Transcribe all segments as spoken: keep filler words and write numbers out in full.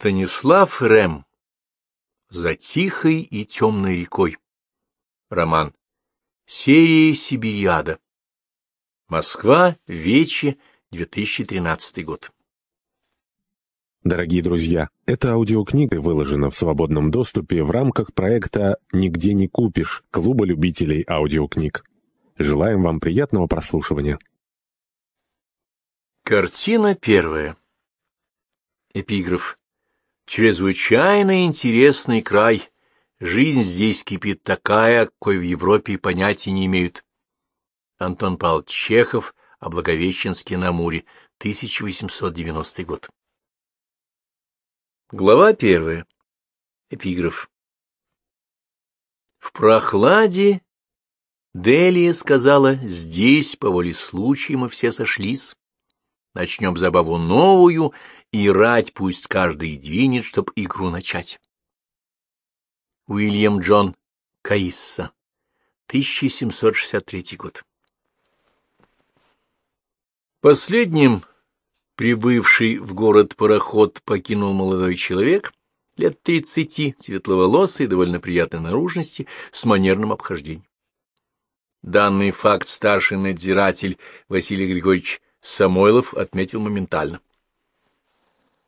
Станислав Рэм. «За тихой и темной рекой». Роман. Серия «Сибирьяда». Москва. Вече. две тысячи тринадцатый год. Дорогие друзья, эта аудиокнига выложена в свободном доступе в рамках проекта «Нигде не купишь» Клуба любителей аудиокниг. Желаем вам приятного прослушивания. Картина первая. Эпиграф. Чрезвычайно интересный край. Жизнь здесь кипит такая, какой в Европе понятия не имеют. Антон Павлович Чехов о Благовещенске-на-Амуре, тысяча восемьсот девяностый год. Глава первая. Эпиграф. В прохладе Делия сказала: «Здесь, по воле случая, мы все сошлись. Начнем забаву новую, и рать пусть каждый двинет, чтоб игру начать». Уильям Джон Каисса, тысяча семьсот шестьдесят третий год. Последним прибывший в город пароход покинул молодой человек, лет тридцати, светловолосый, довольно приятной наружности, с манерным обхождением. Данный факт старший надзиратель Василий Григорьевич Самойлов отметил моментально.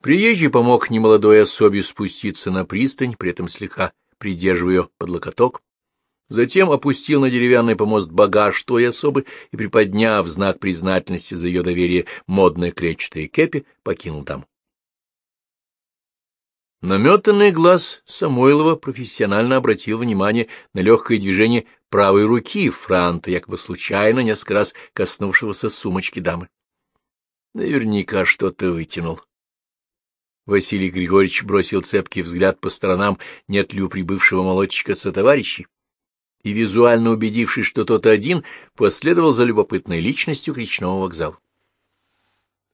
Приезжий помог немолодой особе спуститься на пристань, при этом слегка придерживая ее под локоток. Затем опустил на деревянный помост багаж той особы и, приподняв знак признательности за ее доверие модной клетчатой кепи, покинул дам. Наметанный глаз Самойлова профессионально обратил внимание на легкое движение правой руки франта, якобы случайно несколько раз коснувшегося сумочки дамы. Наверняка что-то вытянул. Василий Григорьевич бросил цепкий взгляд по сторонам, нет ли у прибывшего молодчика сотоварищей, и, визуально убедившись, что тот один, последовал за любопытной личностью к речному вокзалу.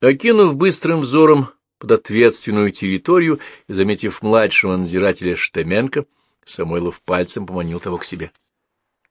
Окинув быстрым взором под ответственную территорию и заметив младшего надзирателя Штаменко, Самойлов пальцем поманил того к себе.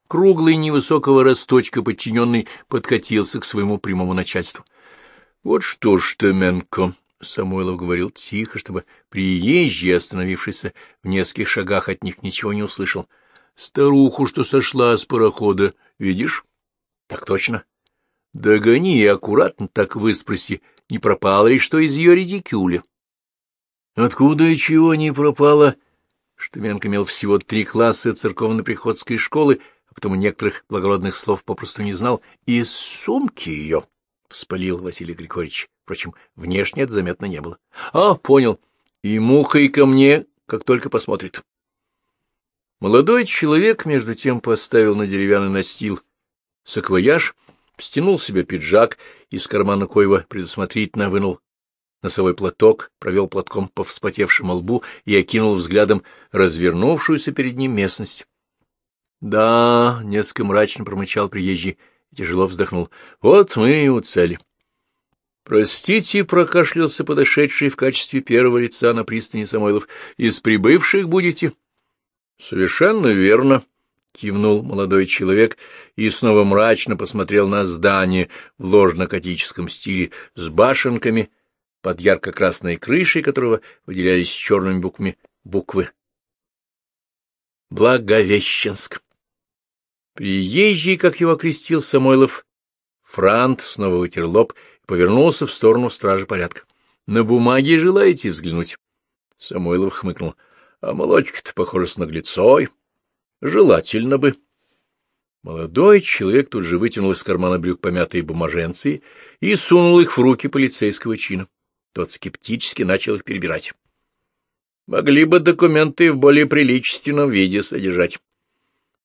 Круглый невысокого росточка подчиненный подкатился к своему прямому начальству. — Вот что, Штаменко, — Самойлов говорил тихо, чтобы приезжий, остановившийся в нескольких шагах от них, ничего не услышал. — Старуху, что сошла с парохода, видишь? — Так точно. — Догони и аккуратно так выспроси, не пропало ли что из ее редикюля. — Откуда и чего не пропало? Штаменко имел всего три класса церковно-приходской школы, а потом некоторых благородных слов попросту не знал. — Из сумки ее, — вспылил Василий Григорьевич. Впрочем, внешне это заметно не было. — А, понял. И мухой ко мне, как только посмотрит. Молодой человек, между тем, поставил на деревянный настил саквояж, стянул себе пиджак, из кармана коего предусмотрительно вынул носовой платок, провел платком по вспотевшему лбу и окинул взглядом развернувшуюся перед ним местность. — Да, — несколько мрачно промычал приезжий и тяжело вздохнул. — Вот мы и у цели. — Простите, — прокашлялся подошедший в качестве первого лица на пристани Самойлов. — Из прибывших будете? — Совершенно верно, — кивнул молодой человек и снова мрачно посмотрел на здание в ложно-готическом стиле с башенками, под ярко-красной крышей которого выделялись черными буквами буквы «Благовещенск». Приезжий, как его окрестил Самойлов, франт снова вытер лоб и повернулся в сторону стражи порядка. — На бумаге желаете взглянуть? Самойлов хмыкнул. А молодчик-то, похоже, с наглецой. Желательно бы. Молодой человек тут же вытянул из кармана брюк помятые бумаженцы и сунул их в руки полицейского чина. Тот скептически начал их перебирать. Могли бы документы в более приличественном виде содержать.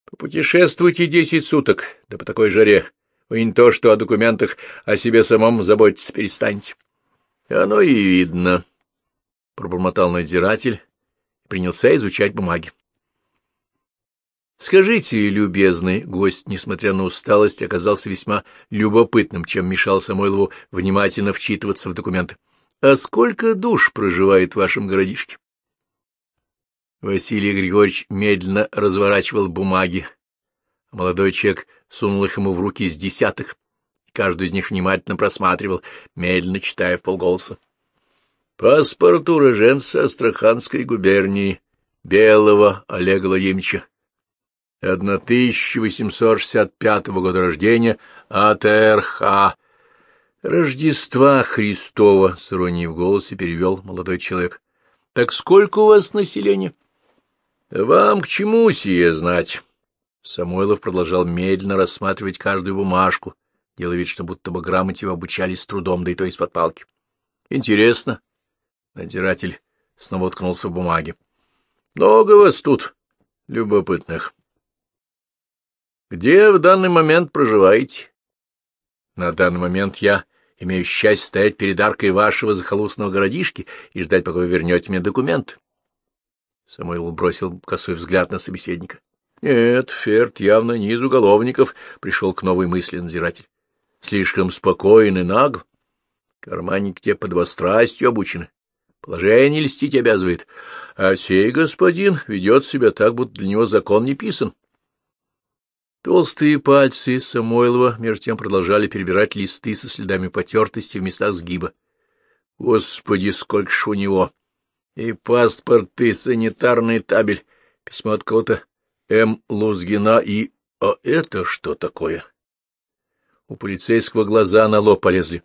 Попутешествуйте десять суток, да по такой жаре. Вы не то что о документах, о себе самом заботиться перестаньте. Оно и видно, — пробормотал надзиратель. Принялся изучать бумаги. Скажите, любезный гость, несмотря на усталость, оказался весьма любопытным, чем мешал Самойлову внимательно вчитываться в документы. А сколько душ проживает в вашем городишке? Василий Григорьевич медленно разворачивал бумаги. Молодой человек сунул их ему в руки с десяток. Каждую из них внимательно просматривал, медленно читая вполголоса. Паспорт уроженца Астраханской губернии Белого Олега Владимировича, тысяча восемьсот шестьдесят пятого года рождения, АТРХ. Рождества Христова, с иронией в голосе перевел молодой человек. — Так сколько у вас населения? — Вам к чему сие знать? Самойлов продолжал медленно рассматривать каждую бумажку, делая вид, что будто бы грамоте его обучались с трудом, да и то из-под палки. — Интересно. Надзиратель снова уткнулся в бумаге. — Много вас тут, любопытных. — Где в данный момент проживаете? — На данный момент я имею счастье стоять перед аркой вашего захолустного городишки и ждать, пока вы вернете мне документ. Самойлов бросил косой взгляд на собеседника. — Нет, Ферд явно не из уголовников, — пришел к новой мысли надзиратель. — Слишком спокоен и нагл. Карманники те подвострастью обучены. Положение льстить обязывает. А сей господин ведет себя так, будто для него закон не писан. Толстые пальцы Самойлова между тем продолжали перебирать листы со следами потертости в местах сгиба. Господи, сколько ж у него! И паспорт, и санитарный табель, письмо от кого-то М. Лузгина, и... А это что такое? У полицейского глаза на лоб полезли.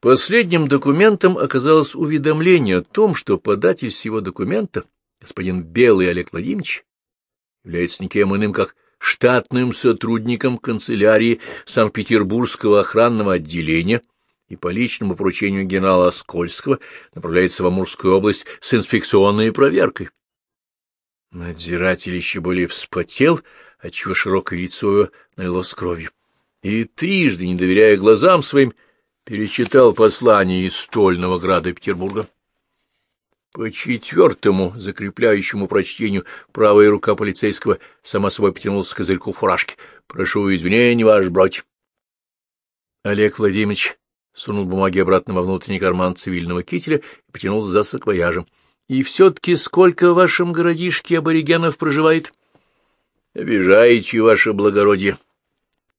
Последним документом оказалось уведомление о том, что податель сего документа, господин Белый Олег Владимирович, является никем иным, как штатным сотрудником канцелярии Санкт-Петербургского охранного отделения и по личному поручению генерала Оскольского направляется в Амурскую область с инспекционной проверкой. Надзиратель еще более вспотел, отчего широкое лицо налилось кровью, и трижды, не доверяя глазам своим, перечитал послание из стольного града Петербурга. По четвертому закрепляющему прочтению правая рука полицейского сама собой потянулась к козырьку фуражки. — Прошу извинений, ваш бродь. Олег Владимирович сунул бумаги обратно во внутренний карман цивильного кителя и потянулся за саквояжем. — И все-таки сколько в вашем городишке аборигенов проживает? — Обижаете, ваше благородие.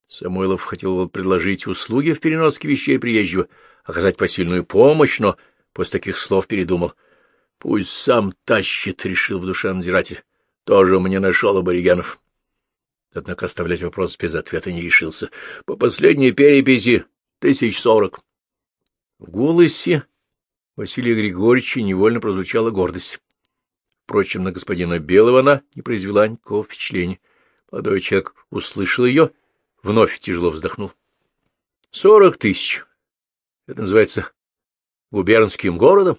Самойлов хотел предложить услуги в переноске вещей приезжего, оказать посильную помощь, но после таких слов передумал. — Пусть сам тащит, — решил в душе надзиратель. — Тоже мне нашел аборигенов. Однако оставлять вопрос без ответа не решился. — По последней переписи тысяч сорок. В голосе Василия Григорьевича невольно прозвучала гордость. Впрочем, на господина Белого она не произвела никакого впечатления. Молодой человек услышал ее, вновь тяжело вздохнул. — Сорок тысяч. Это называется губернским городом?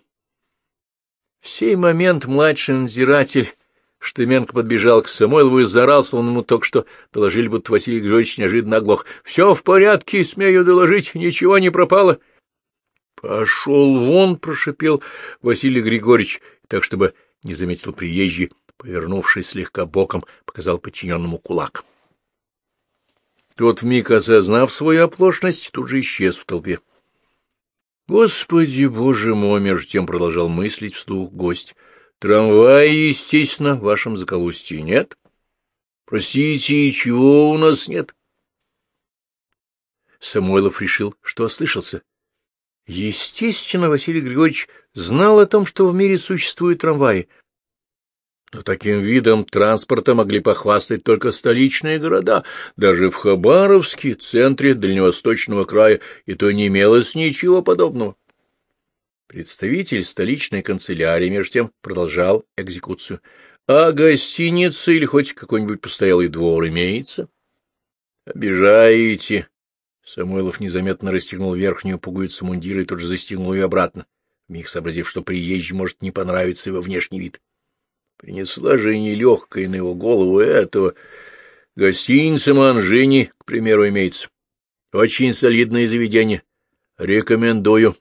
В сей момент младший надзиратель Штаменко подбежал к Самойлову и заорал, словно ему только что доложили, будто Василий Григорьевич неожиданно оглох. — Все в порядке, смею доложить, ничего не пропало. — Пошел вон, — прошипел Василий Григорьевич, так, чтобы не заметил приезжий, повернувшись слегка боком, показал подчиненному кулак. Тот, вмиг осознав свою оплошность, тут же исчез в толпе. Господи, боже мой, между тем продолжал мыслить вслух гость. Трамвая, естественно, в вашем заколустье нет. Простите, чего у нас нет? Самойлов решил, что ослышался. Естественно, Василий Григорьевич знал о том, что в мире существуют трамваи. Но таким видом транспорта могли похвастать только столичные города. Даже в Хабаровске, центре Дальневосточного края, и то не имелось ничего подобного. Представитель столичной канцелярии, между тем, продолжал экзекуцию. — А гостиница или хоть какой-нибудь постоялый двор имеется? — Обижаете. Самойлов незаметно расстегнул верхнюю пуговицу мундира и тут же застегнул ее обратно, вмиг сообразив, что приезжий может не понравиться его внешний вид. Принесла же нелегкая на его голову этого. Гостиница Манжини, к примеру, имеется. Очень солидное заведение. Рекомендую.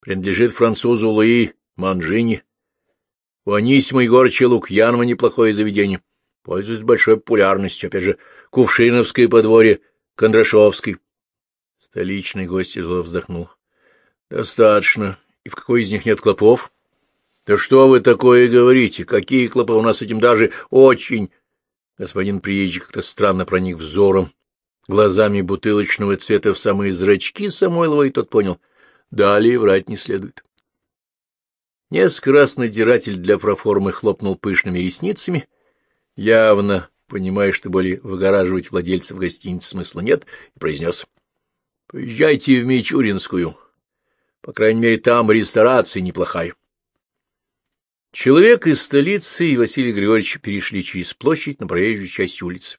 Принадлежит французу Луи Манжини. У Анисьма-Игорча Лукьянова неплохое заведение. Пользуется большой популярностью. Опять же, Кувшиновское подворье, Кондрашовской. Столичный гость тяжело вздохнул. Достаточно. И в какой из них нет клопов? — Да что вы такое говорите? Какие клопы у нас этим даже очень... Господин приезжий как-то странно проник взором, глазами бутылочного цвета в самые зрачки Самойлова, и тот понял. Далее врать не следует. Несколько раз надиратель для проформы хлопнул пышными ресницами, явно понимая, что более выгораживать владельцев гостиницы смысла нет, и произнес: «Поезжайте в Мичуринскую. По крайней мере, там ресторация неплохая». Человек из столицы и Василий Григорьевич перешли через площадь на проезжую часть улицы.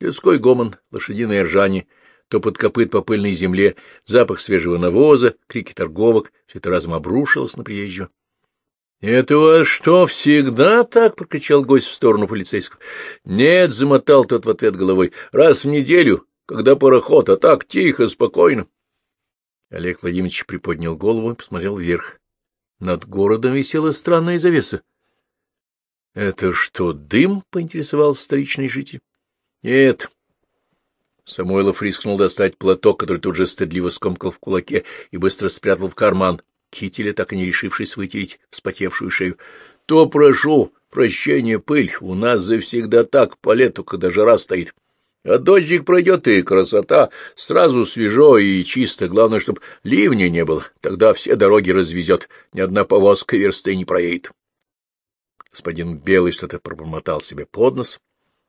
Людской гомон, лошадиное ржание, топот копыт по пыльной земле, запах свежего навоза, крики торговок — все это разом обрушилось на приезжего. — Это у вас что, всегда так? — прокричал гость в сторону полицейского. — Нет, — замотал тот в ответ головой, — раз в неделю, когда пароход, а так тихо, спокойно. Олег Владимирович приподнял голову и посмотрел вверх. Над городом висела странная завеса. — Это что, дым? — поинтересовался столичный житель. — Нет. Самойлов рискнул достать платок, который тут же стыдливо скомкал в кулаке и быстро спрятал в карман кителя, так и не решившись вытереть вспотевшую шею. — То прошу прощения, пыль, у нас завсегда так по лету, когда жара стоит. А дождик пройдет, и красота, сразу свежо и чисто, главное, чтобы ливня не было, тогда все дороги развезет, ни одна повозка версты не проедет. Господин Белый что-то пробормотал себе под нос,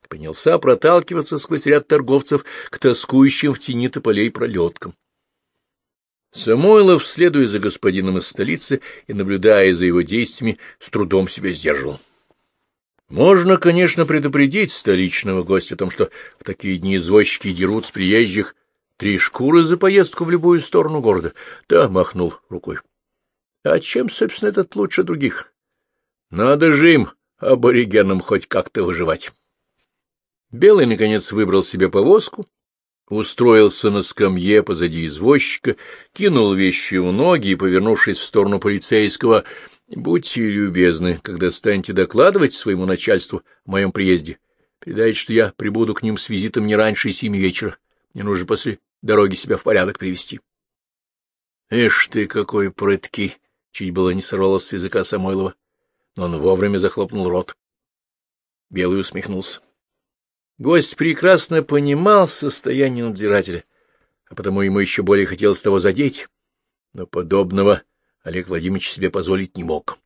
принялся проталкиваться сквозь ряд торговцев к тоскующим в тени тополей пролеткам. Самойлов, следуя за господином из столицы и наблюдая за его действиями, с трудом себя сдерживал. Можно, конечно, предупредить столичного гостя о том, что в такие дни извозчики дерут с приезжих три шкуры за поездку в любую сторону города. Да, махнул рукой. А чем, собственно, этот лучше других? Надо же им, аборигенам, хоть как-то выживать. Белый, наконец, выбрал себе повозку, устроился на скамье позади извозчика, кинул вещи в ноги и, повернувшись в сторону полицейского, будьте любезны, когда станете докладывать своему начальству о моем приезде, передайте, что я прибуду к ним с визитом не раньше семи вечера. Мне нужно после дороги себя в порядок привести. Эш ты, какой прытки! Чуть было не сорвалось с языка Самойлова, но он вовремя захлопнул рот. Белый усмехнулся. Гость прекрасно понимал состояние надзирателя, а потому ему еще более хотелось того задеть, но подобного Олег Владимирович себе позволить не мог.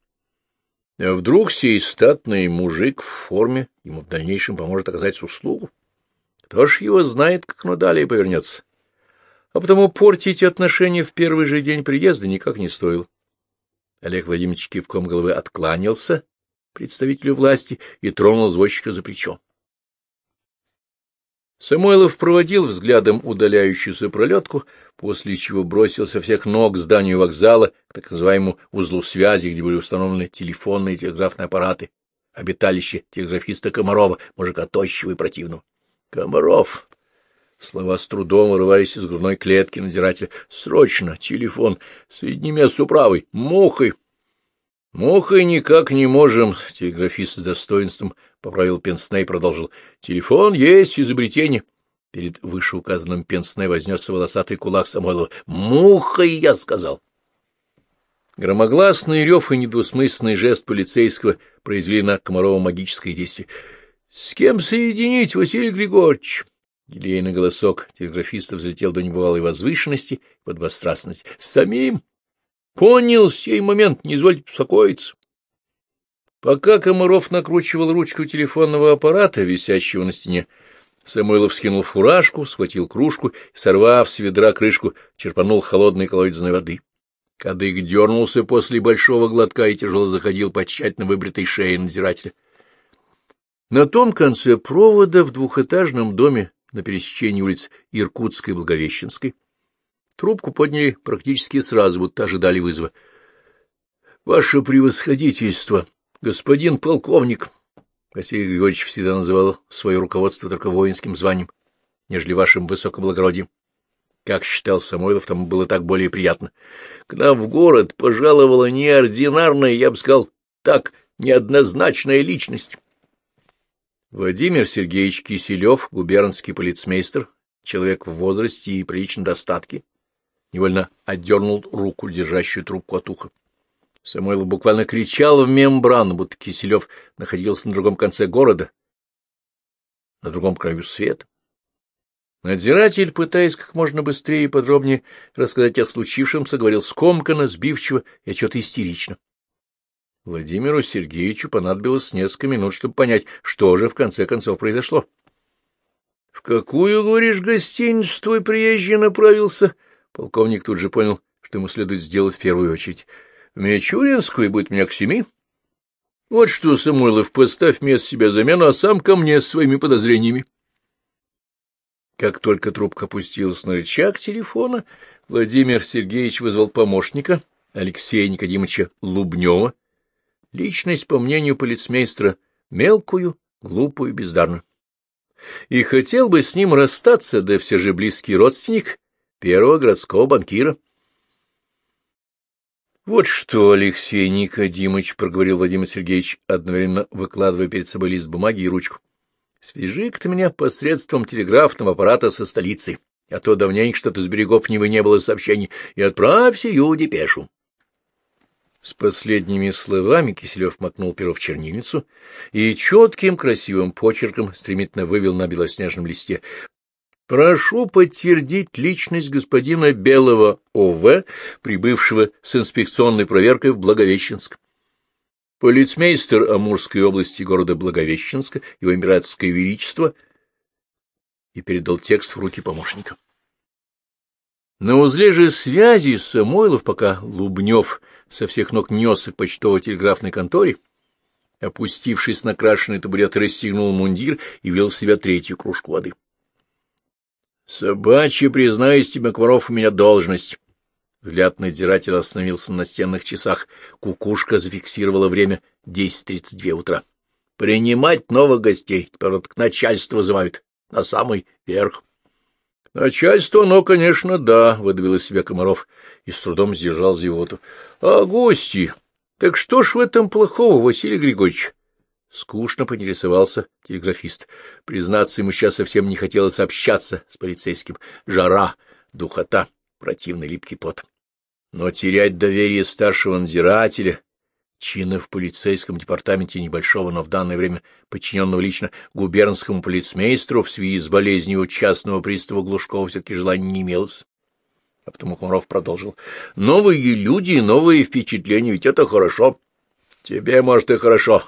А вдруг сей статный мужик в форме ему в дальнейшем поможет оказать услугу? Кто ж его знает, как оно далее повернется. А потому портить отношения в первый же день приезда никак не стоило. Олег Владимирович кивком головы откланялся представителю власти и тронул извозчика за плечо. Самойлов проводил взглядом удаляющуюся пролетку, после чего бросил со всех ног к зданию вокзала, к так называемому узлу связи, где были установлены телефонные и телеграфные аппараты, обиталище телеграфиста Комарова, мужика тощего и противного. «Комаров!» Слова с трудом вырывались из грудной клетки надзирателя. «Срочно! Телефон! Соедини меня с управой! Мухой!» «Мухой никак не можем», — телеграфист с достоинством поправил Пенсней и продолжил. «Телефон есть, изобретение». Перед вышеуказанным Пенсней вознесся волосатый кулак Самойлова. «Мухой, я сказал». Громогласный рев и недвусмысленный жест полицейского произвели на Комарова магическое действие. «С кем соединить, Василий Григорьевич?» Елейный голосок телеграфиста взлетел до небывалой возвышенности и подвострастности. «С самим?» Понял сей момент, не извольте беспокоиться. Пока Комаров накручивал ручку телефонного аппарата, висящего на стене, Самойлов скинул фуражку, схватил кружку и, сорвав с ведра крышку, черпанул холодной колодезной воды. Кадык дернулся после большого глотка и тяжело заходил по тщательно выбритой шее надзирателя. На том конце провода в двухэтажном доме на пересечении улиц Иркутской и Благовещенской трубку подняли практически сразу, будто ожидали вызова. — Ваше превосходительство, господин полковник! — Василий Григорьевич всегда называл свое руководство только воинским званием, нежели вашим высокоблагородием. Как считал Самойлов, тому было так более приятно. — К нам в город пожаловала неординарная, я бы сказал, так, неоднозначная личность. Владимир Сергеевич Киселев, губернский полицмейстер, человек в возрасте и приличном достатке, невольно отдернул руку, держащую трубку от уха. Самойлов буквально кричал в мембрану, будто Киселев находился на другом конце города, на другом краю света. Надзиратель, пытаясь как можно быстрее и подробнее рассказать о случившемся, говорил скомканно, сбивчиво и отчет истерично. Владимиру Сергеевичу понадобилось несколько минут, чтобы понять, что же в конце концов произошло. — В какую, говоришь, гостиницу твой приезжий направился? Полковник тут же понял, что ему следует сделать в первую очередь. — В Мичуринскую, будет меня к семи. — Вот что, Самойлов, поставь вместо себя замену, а сам ко мне с своими подозрениями. Как только трубка опустилась на рычаг телефона, Владимир Сергеевич вызвал помощника Алексея Никодимовича Лубнева, личность, по мнению полицмейстера, мелкую, глупую, бездарную. И хотел бы с ним расстаться, да все же близкий родственник первого городского банкира. — Вот что, Алексей Никодимович, — проговорил Владимир Сергеевич, одновременно выкладывая перед собой лист бумаги и ручку, — свяжи-ка ты меня посредством телеграфного аппарата со столицей, а то давненько что-то с берегов Невы не было сообщений, и отправь сию депешу. С последними словами Киселев макнул перо в чернильницу и четким красивым почерком стремительно вывел на белоснежном листе: «Прошу подтвердить личность господина Белого О В, прибывшего с инспекционной проверкой в Благовещенск. Полицмейстер Амурской области города Благовещенска, его императорское величество», и передал текст в руки помощника. На узле же связи Самойлов, пока Лубнев со всех ног несся к почтово-телеграфной конторе, опустившись на крашеный табурет, расстегнул мундир и влил в себя третью кружку воды. — Собачья, признаюсь тебе, Комаров, у меня должность. Взгляд надзирателя остановился на настенных часах. Кукушка зафиксировала время десять тридцать два утра. — Принимать новых гостей. Теперь вот к начальству вызывают. На самый верх. — Начальство, оно, конечно, да, — выдавил из себя Комаров и с трудом сдержал зевоту. — А гости? Так что ж в этом плохого, Василий Григорьевич? Скучно поинтересовался телеграфист. Признаться, ему сейчас совсем не хотелось общаться с полицейским. Жара, духота, противный липкий пот. Но терять доверие старшего надзирателя, чина в полицейском департаменте небольшого, но в данное время подчиненного лично губернскому полицмейстеру в связи с болезнью частного пристава Глушкова все-таки желания не имелось. А потому Комаров продолжил. — Новые люди, новые впечатления, ведь это хорошо. Тебе, может, и хорошо.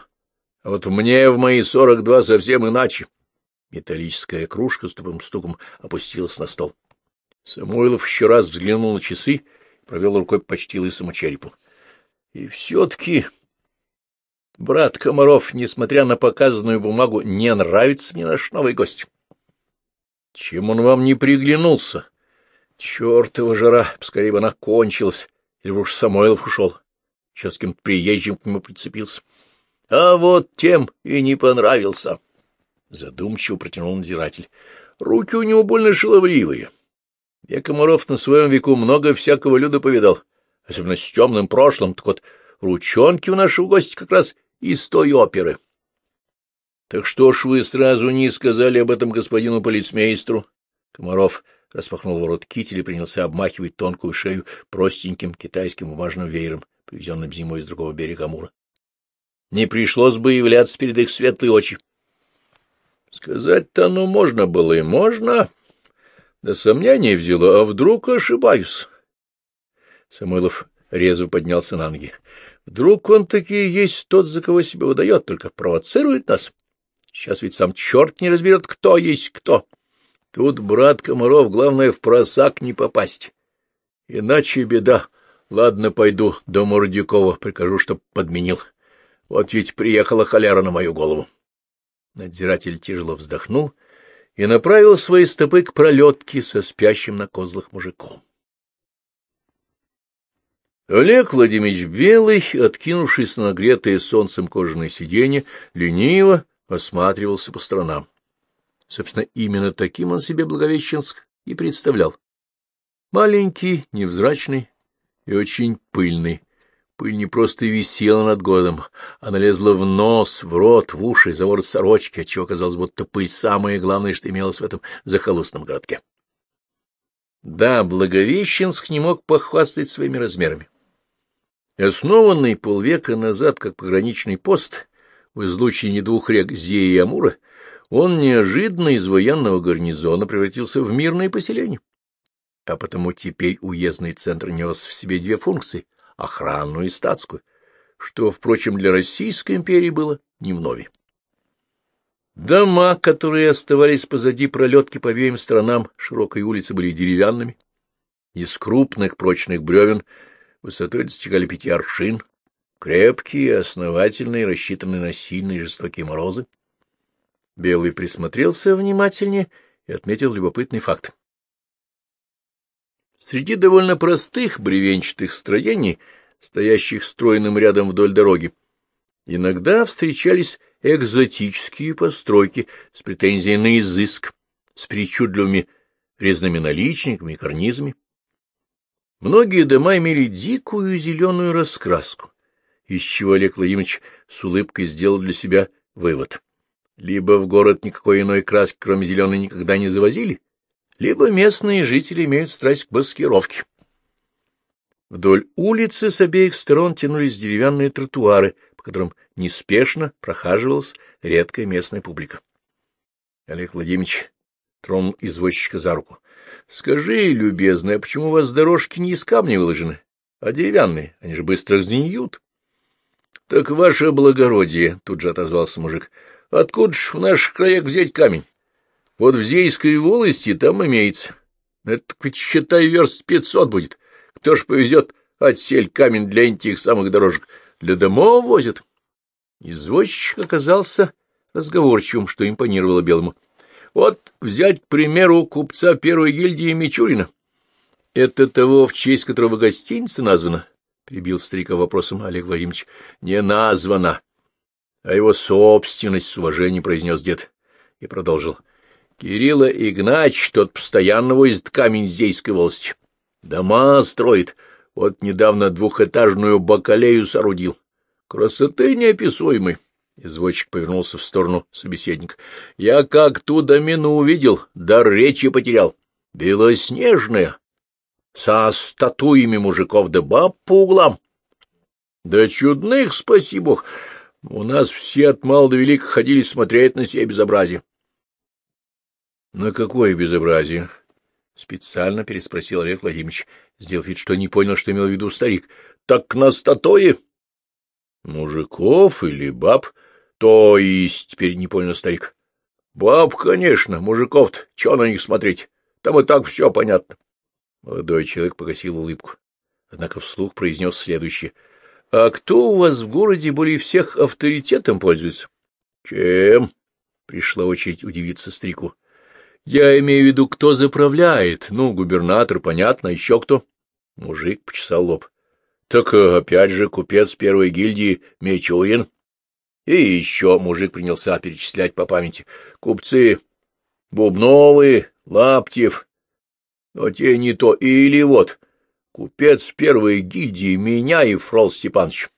А вот мне в мои сорок два совсем иначе. Металлическая кружка с тупым стуком опустилась на стол. Самойлов еще раз взглянул на часы и провел рукой почти лысому черепу. И все-таки, брат Комаров, несмотря на показанную бумагу, не нравится мне наш новый гость. Чем он вам не приглянулся? Чертова жара, поскорее бы она кончилась, или уж Самойлов ушел. Сейчас с кем-то приезжим к нему прицепился. А вот тем и не понравился, задумчиво протянул надзиратель. Руки у него больно шаловливые. Я, Комаров, на своем веку много всякого люда повидал. Особенно с темным прошлым, так вот ручонки у нашего гостя как раз из той оперы. — Так что ж вы сразу не сказали об этом господину полицмейстеру? Комаров распахнул ворот кителя и принялся обмахивать тонкую шею простеньким китайским бумажным веером, привезенным зимой с другого берега Амура. Не пришлось бы являться перед их светлые очи. — Сказать-то ну можно было и можно. Да сомнение взяло, а вдруг ошибаюсь? Самойлов резво поднялся на ноги. Вдруг он таки есть тот, за кого себя выдает, только провоцирует нас. Сейчас ведь сам черт не разберет, кто есть кто. Тут, брат Комаров, главное в просак не попасть. Иначе беда. Ладно, пойду до Мурдюкова, прикажу, чтоб подменил. Вот ведь приехала холера на мою голову. Надзиратель тяжело вздохнул и направил свои стопы к пролетке со спящим на козлах мужиком. Олег Владимирович Белый, откинувшись на нагретое солнцем кожаное сиденье, лениво осматривался по сторонам. Собственно, именно таким он себе Благовещенск и представлял. Маленький, невзрачный и очень пыльный. Пыль не просто висела над городом, она лезла в нос, в рот, в уши, за ворот сорочки, отчего казалось, будто пыль самое главное, что имелось в этом захолустном городке. Да, Благовещенск не мог похвастать своими размерами. Основанный полвека назад как пограничный пост в излучине двух рек Зеи и Амура, он неожиданно из военного гарнизона превратился в мирное поселение. А потому теперь уездный центр нес в себе две функции — охранную и статскую. что, впрочем, для Российской империи было не вновь. Дома, которые оставались позади пролетки по обеим сторонам широкой улицы, были деревянными. Из крупных прочных бревен высотой достигали пяти аршин, крепкие, основательные, рассчитанные на сильные и жестокие морозы. Белый присмотрелся внимательнее и отметил любопытный факт. Среди довольно простых бревенчатых строений, стоящих стройным рядом вдоль дороги, иногда встречались экзотические постройки с претензией на изыск, с причудливыми резными наличниками и карнизами. Многие дома имели дикую зеленую раскраску, из чего Олег Владимирович с улыбкой сделал для себя вывод. Либо в город никакой иной краски, кроме зеленой, никогда не завозили, либо местные жители имеют страсть к маскировке. Вдоль улицы с обеих сторон тянулись деревянные тротуары, по которым неспешно прохаживалась редкая местная публика. Олег Владимирович тронул извозчика за руку. — Скажи, любезная, почему у вас дорожки не из камня выложены, а деревянные? Они же быстро гниют. — Так ваше благородие, — тут же отозвался мужик, — откуда ж в наших краях взять камень? Вот в Зейской волости там имеется. Это, ведь, считай, верст пятьсот будет. Кто ж повезет отсель камень для этих самых дорожек? Для домов возят. Извозчик оказался разговорчивым, что импонировало Белому. Вот взять, к примеру, купца первой гильдии Мичурина. — Это того, в честь которого гостиница названа? — прибил старика вопросом Олег Владимирович. — Не названа, а его собственность, с уважением произнес дед и продолжил. — Кирилла Игнатьич, тот постоянно возит камень с Зейской волости. Дома строит. Вот недавно двухэтажную бакалею соорудил. Красоты неописуемой. Извозчик повернулся в сторону собеседника. Я как ту домину увидел, дар речи потерял. Белоснежная, со статуями мужиков да баб по углам. Да чудных, спаси бог. У нас все от мала до велика ходили смотреть на сие безобразие. — На какое безобразие? — специально переспросил Олег Владимирович, сделав вид, что не понял, что имел в виду старик. — Так на статуе? — Мужиков или баб? — То есть, — теперь не понял старик. — Баб, конечно, мужиков-то, чего на них смотреть? Там и так все понятно. Молодой человек погасил улыбку, однако вслух произнес следующее. — А кто у вас в городе более всех авторитетом пользуется? — Чем? — пришла очередь удивиться старику. Я имею в виду, кто заправляет. Ну, губернатор, понятно, а еще кто? Мужик почесал лоб. Так опять же купец первой гильдии Мичурин. И еще мужик принялся перечислять по памяти. Купцы Бубновы, Лаптев. Но те не то. Или вот, купец первой гильдии Миняев Фрол Степанович.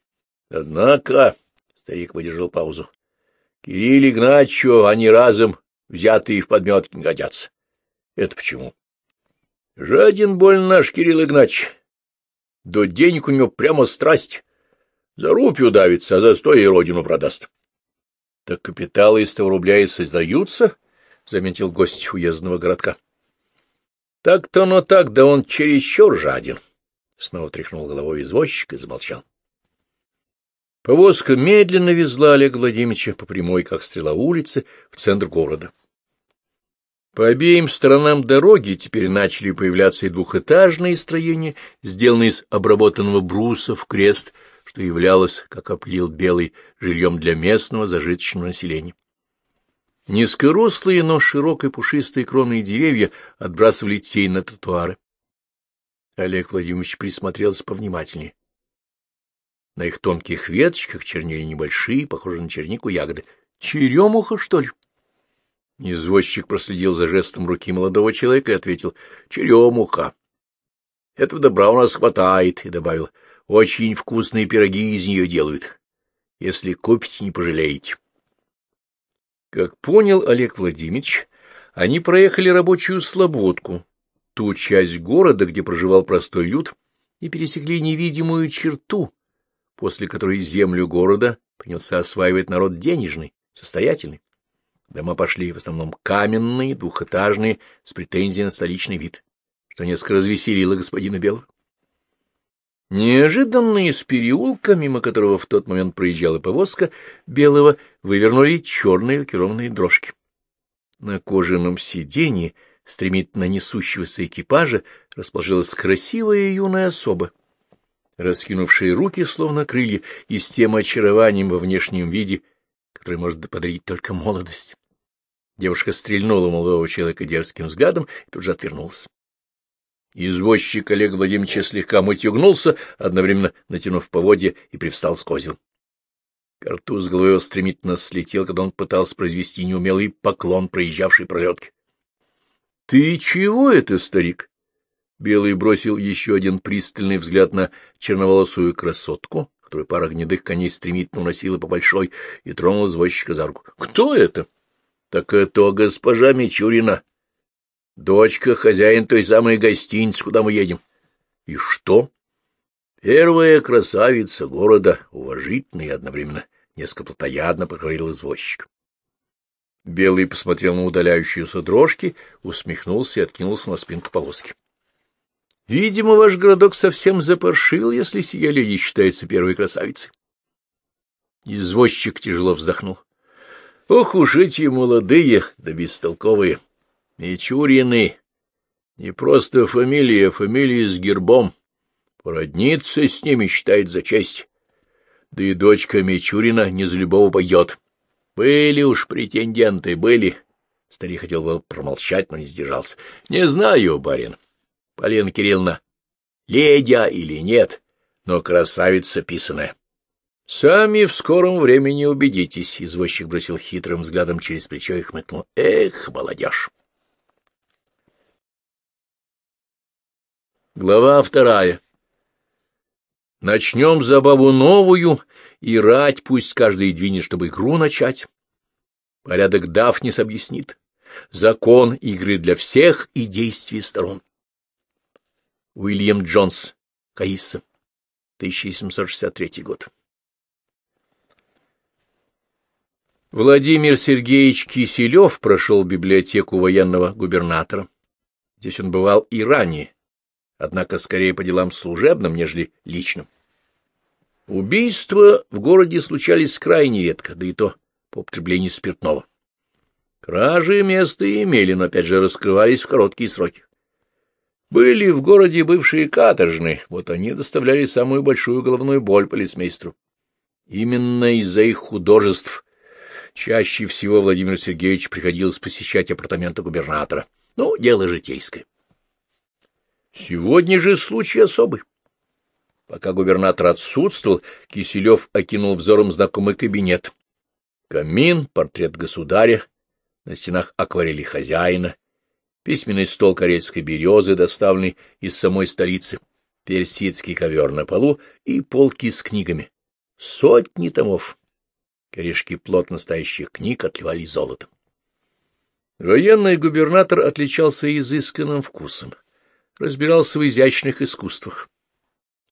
Однако, старик выдержал паузу, Кирилл Игнатьичу они разом взятые в подметки не годятся. Это почему? Жаден больно наш Кирилл Игнатьич. До денег у него прямо страсть. За рупию давится, а за сто и родину продаст. — Так капиталы из ста рубля и создаются? — заметил гость уездного городка. — Так-то оно так, да он чересчур жаден. Снова тряхнул головой извозчик и замолчал. Повозка медленно везла Олега Владимировича по прямой, как стрела, улицы в центр города. По обеим сторонам дороги теперь начали появляться и двухэтажные строения, сделанные из обработанного бруса в крест, что являлось, как определил Белый, жильем для местного зажиточного населения. Низкорослые, но широкой пушистые кронные деревья отбрасывали тень на тротуары. Олег Владимирович присмотрелся повнимательнее. На их тонких веточках чернели небольшие, похожие на чернику, ягоды. Черемуха, что ли? Извозчик проследил за жестом руки молодого человека и ответил. Черемуха. Этого добра у нас хватает, и добавил. Очень вкусные пироги из нее делают. Если купите, не пожалеете. Как понял Олег Владимирович, они проехали рабочую слободку, ту часть города, где проживал простой люд, и пересекли невидимую черту, после которой землю города принялся осваивать народ денежный, состоятельный. Дома пошли в основном каменные, двухэтажные, с претензией на столичный вид, что несколько развеселило господина Белого. Неожиданно из переулка, мимо которого в тот момент проезжала повозка, Белого вывернули черные лакированные дрожки. На кожаном сиденье стремительно несущегося экипажа расположилась красивая юная особа, раскинувшая руки, словно крылья, и с тем очарованием во внешнем виде, которое может подарить только молодость. Девушка стрельнула молодого человека дерзким взглядом и тут же отвернулась. Извозчик Олега Владимировича слегка мутюгнулся, одновременно натянув поводья, и привстал с козел. Картуз с головой стремительно слетел, когда он пытался произвести неумелый поклон проезжавшей пролетке. — Ты чего это, старик? Белый бросил еще один пристальный взгляд на черноволосую красотку, которую пара гнедых коней стремительно уносила по большой, и тронул извозчика за руку. — Кто это? — Так это госпожа Мичурина. — Дочка, хозяин той самой гостиницы, куда мы едем. — И что? — Первая красавица города, уважительная и одновременно несколько плотоядно проговорил извозчик. Белый посмотрел на удаляющуюся дрожки, усмехнулся и откинулся на спинку повозки. — Видимо, ваш городок совсем запаршил, если сия леди считается первой красавицей. Извозчик тяжело вздохнул. — Ох уж эти молодые, да бестолковые! Мичурины. Не просто фамилия, а фамилия с гербом. Породниться с ними считает за честь. Да и дочка Мичурина не за любого поет. Были уж претенденты, были. Старик хотел бы промолчать, но не сдержался. Не знаю, барин, Полина Кирилловна, ледя или нет, но красавица писаная. Сами в скором времени убедитесь, — извозчик бросил хитрым взглядом через плечо и хмыкнул. Эх, молодежь! Глава вторая. Начнем забаву новую, и рать пусть каждый двинет, чтобы игру начать. Порядок Дафнис объяснит. Закон игры для всех и действий сторон. Уильям Джон Каисса, тысяча семьсот шестьдесят третий год. Владимир Сергеевич Киселев прошел библиотеку военного губернатора. Здесь он бывал и ранее, однако скорее по делам служебным, нежели личным. Убийства в городе случались крайне редко, да и то по употреблению спиртного. Кражи места имели, но опять же раскрывались в короткие сроки. Были в городе бывшие каторжные, вот они доставляли самую большую головную боль полицмейстру. Именно из-за их художеств чаще всего Владимиру Сергеевичу приходилось посещать апартаменты губернатора. Ну, дело житейское. Сегодня же случай особый. Пока губернатор отсутствовал, Киселев окинул взором знакомый кабинет. Камин, портрет государя, на стенах акварели хозяина, письменный стол карельской березы, доставленный из самой столицы, персидский ковер на полу и полки с книгами. Сотни томов. Корешки плотно стоящих книг отливали золотом. Военный губернатор отличался изысканным вкусом. Разбирался в изящных искусствах.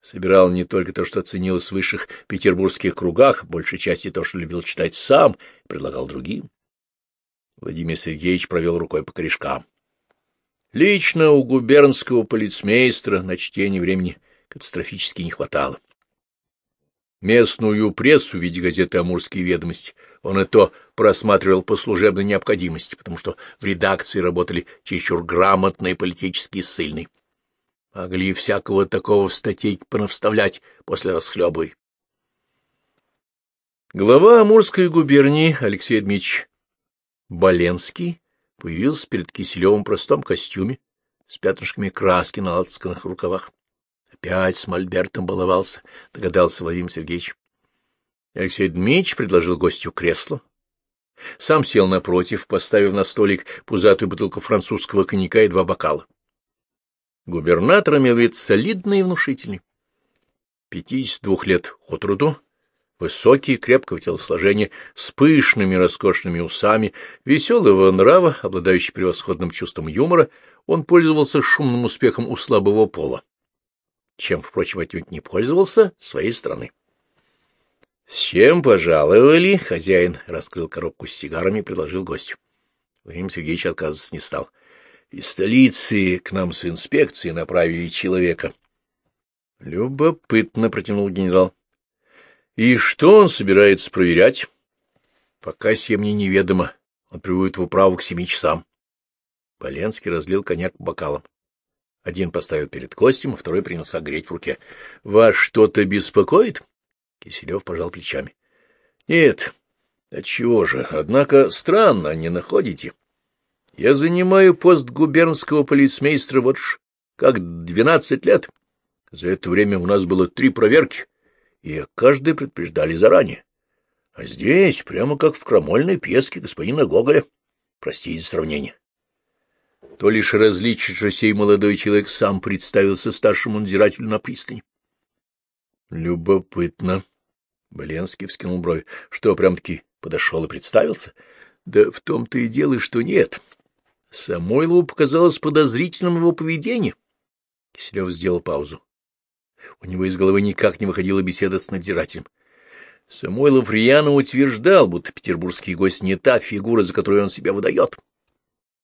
Собирал не только то, что ценилось в высших петербургских кругах, большей части то, что любил читать сам, предлагал другим. Владимир Сергеевич провел рукой по корешкам. Лично у губернского полицмейстера на чтение времени катастрофически не хватало. Местную прессу в виде газеты «Амурские ведомости» он и то просматривал по служебной необходимости, потому что в редакции работали чересчур грамотные политические ссыльные. Могли всякого такого в статейки понавставлять после расхлебы. Глава Амурской губернии Алексей Дмитриевич Боленский появился перед Киселевым в простом костюме с пятнышками краски на лацканных рукавах. Опять с мольбертом баловался, догадался Владимир Сергеевич. Алексей Дмитриевич предложил гостю кресло. Сам сел напротив, поставив на столик пузатую бутылку французского коньяка и два бокала. Губернатор имел вид солидный и внушительный. Пятьдесят двух лет от роду, высокий, крепкого телосложения, с пышными роскошными усами, веселого нрава, обладающий превосходным чувством юмора, он пользовался шумным успехом у слабого пола, чем, впрочем, отнюдь не пользовался своей страны. — С чем пожаловали? — хозяин раскрыл коробку с сигарами и предложил гостю. Владимир Сергеевич отказываться не стал. — Из столицы к нам с инспекции направили человека. Любопытно, — протянул генерал. И что он собирается проверять? Пока сие мне неведомо. Он приводит в управу к семи часам. Боленский разлил коньяк по бокалам. Один поставил перед Костем, а второй принялся греть в руке. — Вас что-то беспокоит? Киселев пожал плечами. — Нет. — Отчего же? Однако странно, не находите? Я занимаю пост губернского полицмейстера вот ж как двенадцать лет. За это время у нас было три проверки, и о каждой предупреждали заранее. А здесь прямо как в крамольной пьеске господина Гоголя. Простите за сравнение. То лишь различивший сей молодой человек сам представился старшему надзирателю на пристани. — Любопытно. Боленский вскинул брови. — Что, прям-таки подошел и представился? — Да в том-то и дело, что нет. Самойлову показалось подозрительным его поведение. Киселев сделал паузу. У него из головы никак не выходила беседа с надзирателем. Самойлов рьяно утверждал, будто петербургский гость не та фигура, за которую он себя выдает.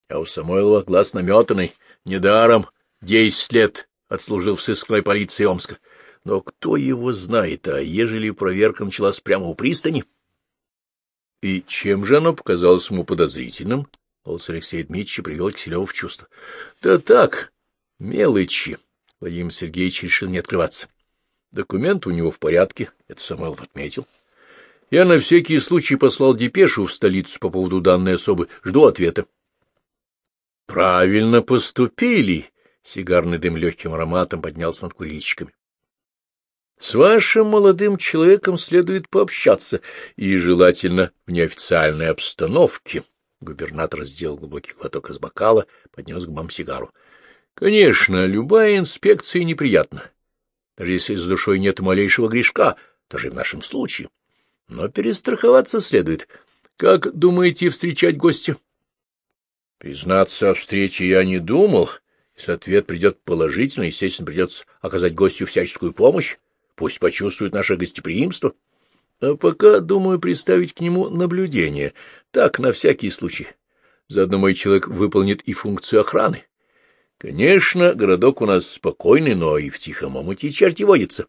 А у Самойлова глаз наметанный, недаром десять лет отслужил в сыскной полиции Омска. Но кто его знает, а ежели проверка началась прямо у пристани? — И чем же оно показалось ему подозрительным? Голос Алексея Дмитриевича привел Киселева в чувство. — Да так, мелочи. Владимир Сергеевич решил не открываться. Документы у него в порядке, это Самойлов отметил. Я на всякий случай послал депешу в столицу по поводу данной особы. Жду ответа. — Правильно поступили! — сигарный дым легким ароматом поднялся над курильщиками. — С вашим молодым человеком следует пообщаться, и желательно в неофициальной обстановке. Губернатор сделал глубокий глоток из бокала, поднес к губам сигару. — Конечно, любая инспекция неприятна, даже если за душой нет малейшего грешка, даже в нашем случае. Но перестраховаться следует. Как думаете встречать гостя? — Признаться, о встрече я не думал. Если ответ придет положительно, естественно, придется оказать гостю всяческую помощь. Пусть почувствует наше гостеприимство. А пока, думаю, приставить к нему наблюдение. Так, на всякий случай. Заодно мой человек выполнит и функцию охраны. Конечно, городок у нас спокойный, но и в тихом омуте черти водится.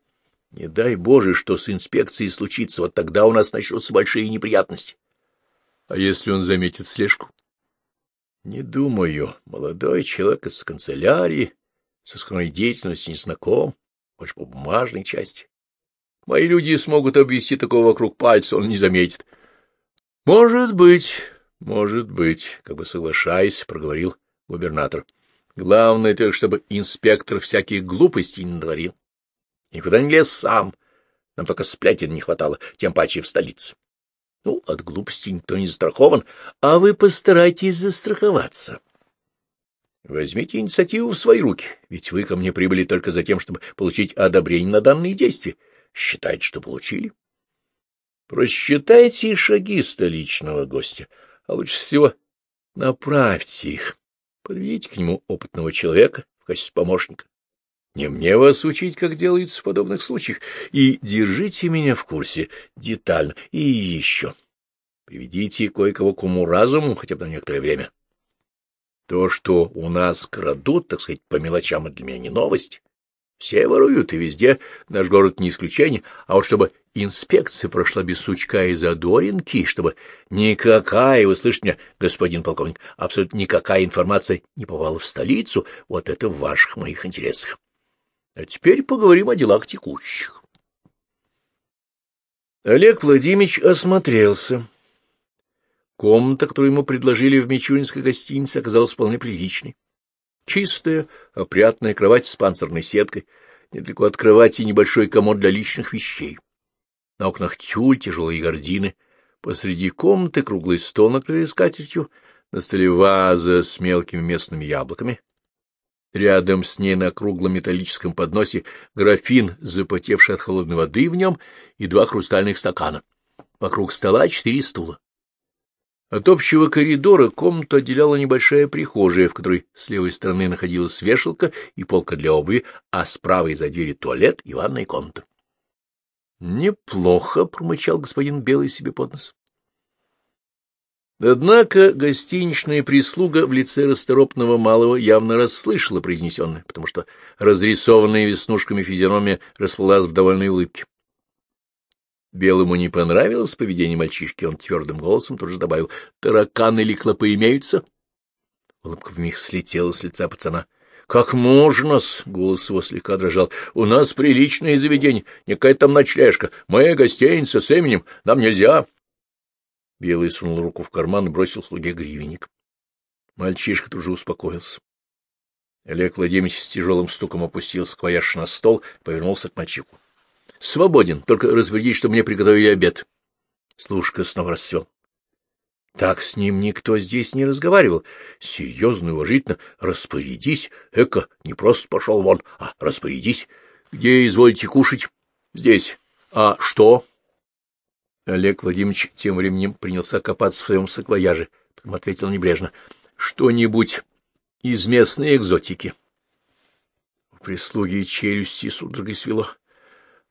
Не дай Боже, что с инспекцией случится, вот тогда у нас начнутся большие неприятности. А если он заметит слежку? — Не думаю. Молодой человек из канцелярии, со скромной деятельностью не знаком, больше по бумажной части. Мои люди смогут обвести такого вокруг пальца, он не заметит. — Может быть, может быть, — как бы соглашаясь, проговорил губернатор. — Главное только, чтобы инспектор всяких глупостей не натворил. Никуда не лез сам. Нам только сплетен не хватало, тем паче в столице. Ну, от глупости никто не застрахован, а вы постарайтесь застраховаться. Возьмите инициативу в свои руки, ведь вы ко мне прибыли только за тем, чтобы получить одобрение на данные действия. Считайте, что получили. Просчитайте шаги столичного гостя, а лучше всего направьте их. Подведите к нему опытного человека в качестве помощника. Не мне вас учить, как делается в подобных случаях, и держите меня в курсе детально. И еще, приведите кое-кого к уму-разуму хотя бы на некоторое время. То, что у нас крадут, так сказать, по мелочам, это для меня не новость. Все воруют, и везде наш город не исключение, а вот чтобы инспекция прошла без сучка и задоринки, чтобы никакая, вы слышите меня, господин полковник, абсолютно никакая информация не попала в столицу, вот это в ваших моих интересах. А теперь поговорим о делах текущих. Олег Владимирович осмотрелся. Комната, которую ему предложили в Мичуринской гостинице, оказалась вполне приличной. Чистая, опрятная кровать с панцирной сеткой, недалеко от кровати небольшой комод для личных вещей. На окнах тюль, тяжелые гардины. Посреди комнаты круглый стол, накрытый скатертью, на столе ваза с мелкими местными яблоками. Рядом с ней на круглом металлическом подносе графин, запотевший от холодной воды в нем, и два хрустальных стакана. Вокруг стола четыре стула. От общего коридора комнату отделяла небольшая прихожая, в которой с левой стороны находилась вешалка и полка для обуви, а с правой за дверью туалет и ванная комната. — Неплохо, — промычал господин Белый себе под нос. Однако гостиничная прислуга в лице расторопного малого явно расслышала произнесенное, потому что разрисованная веснушками физиономия расплылась в довольной улыбке. Белому не понравилось поведение мальчишки, он твердым голосом тут же добавил: «Тараканы или клопы имеются?» Улыбка вмиг слетела с лица пацана. «Как можно-с?» — голос его слегка дрожал. «У нас приличное заведение, не какая-то там ночлежка. Мы гостиница с именем, нам нельзя». Белый сунул руку в карман и бросил слуге гривенник. Мальчишка тут же успокоился. Олег Владимирович с тяжелым стуком опустил саквояж на стол и повернулся к мальчику. — Свободен, только распорядись, что мне приготовили обед. Слушка снова расцвел. Так с ним никто здесь не разговаривал. Серьезно и уважительно. Распорядись. Эко не просто пошел вон, а распорядись. Где изволите кушать? Здесь. А что? Олег Владимирович тем временем принялся копаться в своем саквояже, потом ответил небрежно: что-нибудь из местной экзотики. У прислуги челюсти судорогой свело.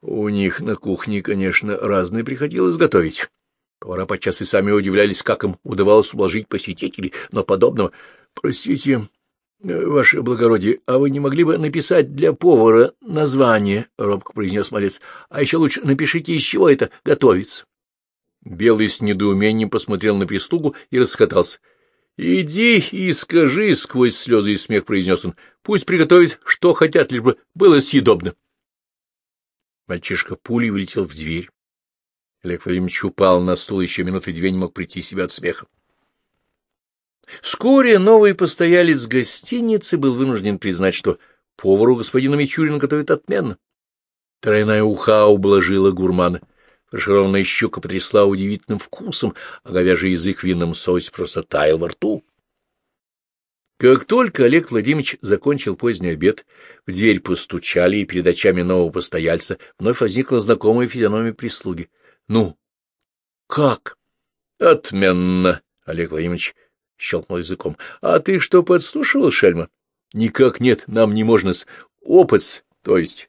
У них на кухне, конечно, разное приходилось готовить. Повара подчас и сами удивлялись, как им удавалось ублажить посетителей, но подобного... Простите, ваше благородие, а вы не могли бы написать для повара название? — робко произнес малец. — А еще лучше напишите, из чего это готовится. Белый с недоумением посмотрел на прислугу и расхохотался. — Иди и скажи, — сквозь слезы и смех произнес он, — пусть приготовят, что хотят, лишь бы было съедобно. Мальчишка пулей вылетел в дверь. Олег Владимирович упал на стул, еще минуты две не мог прийти в себя от смеха. Вскоре новый постоялец гостиницы был вынужден признать, что повару господина Мичурина готовят отменно. Тройная уха ублажила гурмана. Фаршированная щука потрясла удивительным вкусом, а говяжий язык в винном соусе просто таял во рту. Как только Олег Владимирович закончил поздний обед, в дверь постучали, и перед очами нового постояльца вновь возникла знакомая физиономия прислуги. — Ну, как? — Отменно, — Олег Владимирович щелкнул языком. — А ты что, подслушивал, шельма? — Никак нет, нам не можно-с. Опыт, то есть...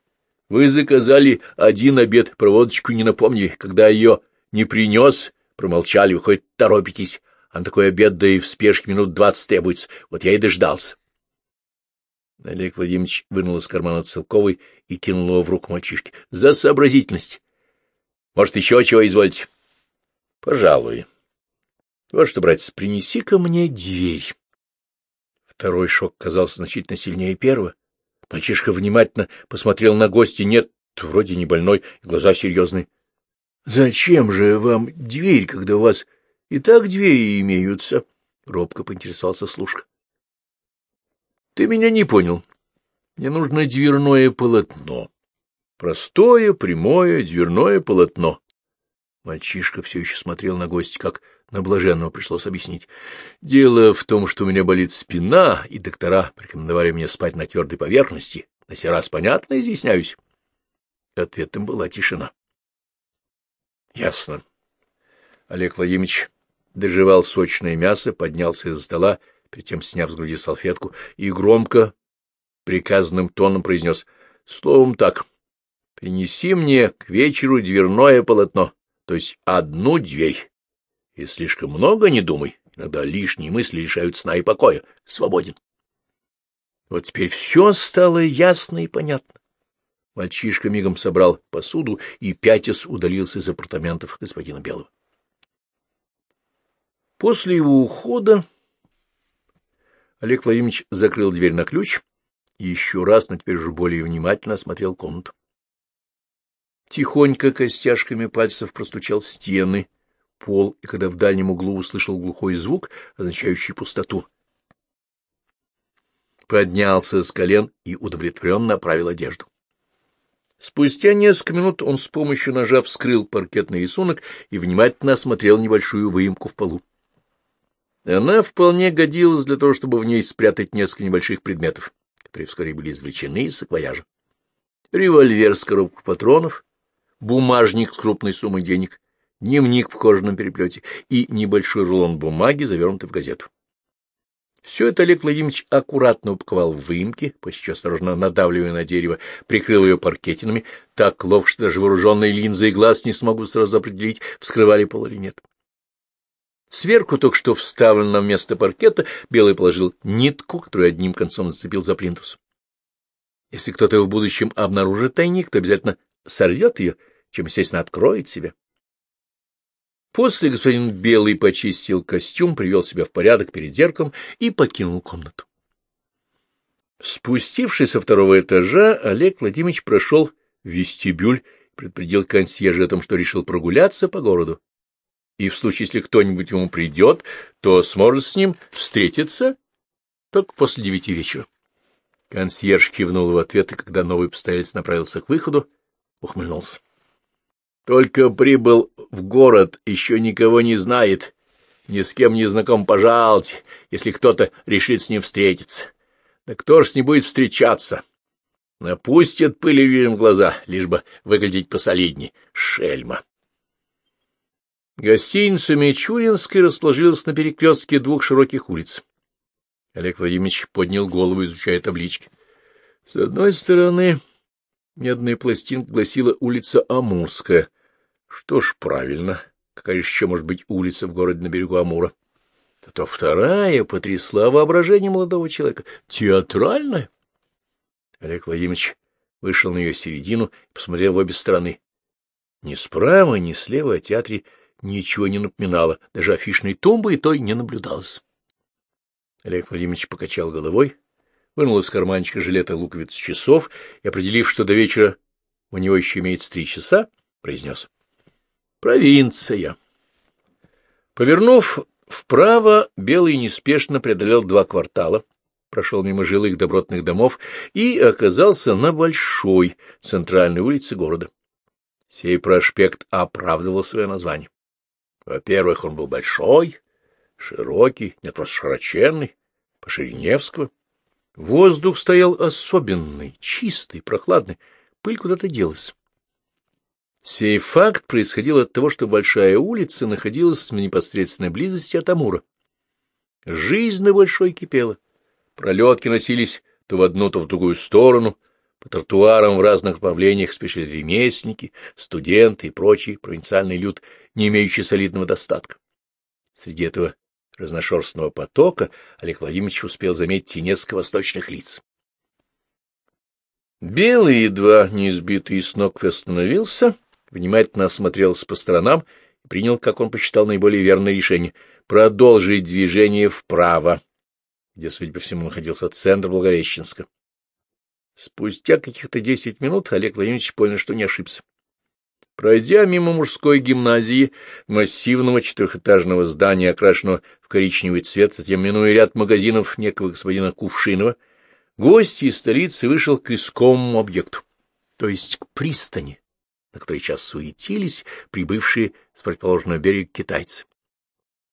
Вы заказали один обед, проводочку не напомнили. Когда ее не принес, промолчали, вы хоть торопитесь. А на такой обед, да и в спешке минут двадцать требуется. Вот я и дождался. Олег Владимирович вынул из кармана целковый и кинул его в руку мальчишке. — За сообразительность. — Может, еще чего извольте? — Пожалуй. — Вот что, братец, принеси ко мне дверь. Второй шок казался значительно сильнее первого. Мальчишка внимательно посмотрел на гостя. Нет, вроде не больной, глаза серьезные. — Зачем же вам дверь, когда у вас и так две имеются? — робко поинтересовался служка. — Ты меня не понял. Мне нужно дверное полотно. Простое, прямое дверное полотно. Мальчишка все еще смотрел на гостя, как на блаженного, пришлось объяснить. Дело в том, что у меня болит спина, и доктора порекомендовали мне спать на твердой поверхности. На сей раз понятно, изъясняюсь. Ответом была тишина. Ясно. Олег Владимирович дожевал сочное мясо, поднялся из-за стола, перед тем сняв с груди салфетку, и громко, приказным тоном произнес: словом так, принеси мне к вечеру дверное полотно. То есть одну дверь. И слишком много не думай. Иногда лишние мысли лишают сна и покоя. Свободен. Вот теперь все стало ясно и понятно. Мальчишка мигом собрал посуду и пятясь удалился из апартаментов господина Белого. После его ухода Олег Владимирович закрыл дверь на ключ и еще раз, но теперь уже более внимательно осмотрел комнату. Тихонько костяшками пальцев простучал стены, пол, и когда в дальнем углу услышал глухой звук, означающий пустоту, поднялся с колен и удовлетворенно оправил одежду. Спустя несколько минут он с помощью ножа вскрыл паркетный рисунок и внимательно осмотрел небольшую выемку в полу. Она вполне годилась для того, чтобы в ней спрятать несколько небольших предметов, которые вскоре были извлечены из саквояжа. Револьвер с коробкой патронов, бумажник с крупной суммой денег, дневник в кожаном переплете и небольшой рулон бумаги, завернутый в газету. Все это Олег Владимирович аккуратно упаковал в выемки, после чего, осторожно надавливая на дерево, прикрыл ее паркетинами, так ловко, что даже вооруженные линзы и глаз не смогут сразу определить, вскрывали пол или нет. Сверху, только что вставлено вместо паркета, Белый положил нитку, которую одним концом зацепил за плинтус. Если кто-то в будущем обнаружит тайник, то обязательно сорвет ее, чем, естественно, откроет себя. После господин Белый почистил костюм, привел себя в порядок перед зеркалом и покинул комнату. Спустившись со второго этажа, Олег Владимирович прошел в вестибюль, предупредил консьержа о том, что решил прогуляться по городу, и в случае, если кто-нибудь ему придет, то сможет с ним встретиться только после девяти вечера. Консьерж кивнул в ответ, и когда новый постоялец направился к выходу, ухмыльнулся. Только прибыл в город, еще никого не знает, ни с кем не знаком, пожалуйте, если кто-то решит с ним встретиться. Да кто ж с ним будет встречаться? Напустят пыли людям в глаза, лишь бы выглядеть посолидней. Шельма. Гостиница Мичуринская расположилась на перекрестке двух широких улиц. Олег Владимирович поднял голову, изучая таблички. С одной стороны, медная пластинка гласила улица Амурская. Что ж, правильно. Какая еще может быть улица в городе на берегу Амура? Зато вторая потрясла воображение молодого человека. Театральная. Олег Владимирович вышел на ее середину и посмотрел в обе стороны. Ни справа, ни слева о театре ничего не напоминало. Даже афишной тумбы и той не наблюдалось. Олег Владимирович покачал головой, вынул из карманчика жилета луковицу часов и, определив, что до вечера у него еще имеется три часа, произнес: «Провинция». Повернув вправо, Белый неспешно преодолел два квартала, прошел мимо жилых добротных домов и оказался на большой центральной улице города. Сей проспект оправдывал свое название. Во-первых, он был большой, широкий, нет, просто широченный, по ширине Невского. Воздух стоял особенный, чистый, прохладный, пыль куда-то делась. Сей факт происходил от того, что большая улица находилась в непосредственной близости от Амура. Жизнь на большой кипела. Пролетки носились то в одну, то в другую сторону. По тротуарам в разных направлениях спешили ремесленники, студенты и прочий провинциальный люд, не имеющий солидного достатка. Среди этого разношерстного потока Олег Владимирович успел заметить и несколько восточных лиц. Белый, едва не избитый с ног, остановился, внимательно осмотрелся по сторонам и принял, как он посчитал, наиболее верное решение — продолжить движение вправо, где, судя по всему, находился центр Благовещенска. Спустя каких-то десять минут Олег Владимирович понял, что не ошибся. Пройдя мимо мужской гимназии, массивного четырехэтажного здания, окрашенного в коричневый цвет, затем минуя ряд магазинов некого господина Кувшинова, гость из столицы вышел к искомому объекту, то есть к пристани, на которой сейчас суетились прибывшие с противоположного берега китайцы.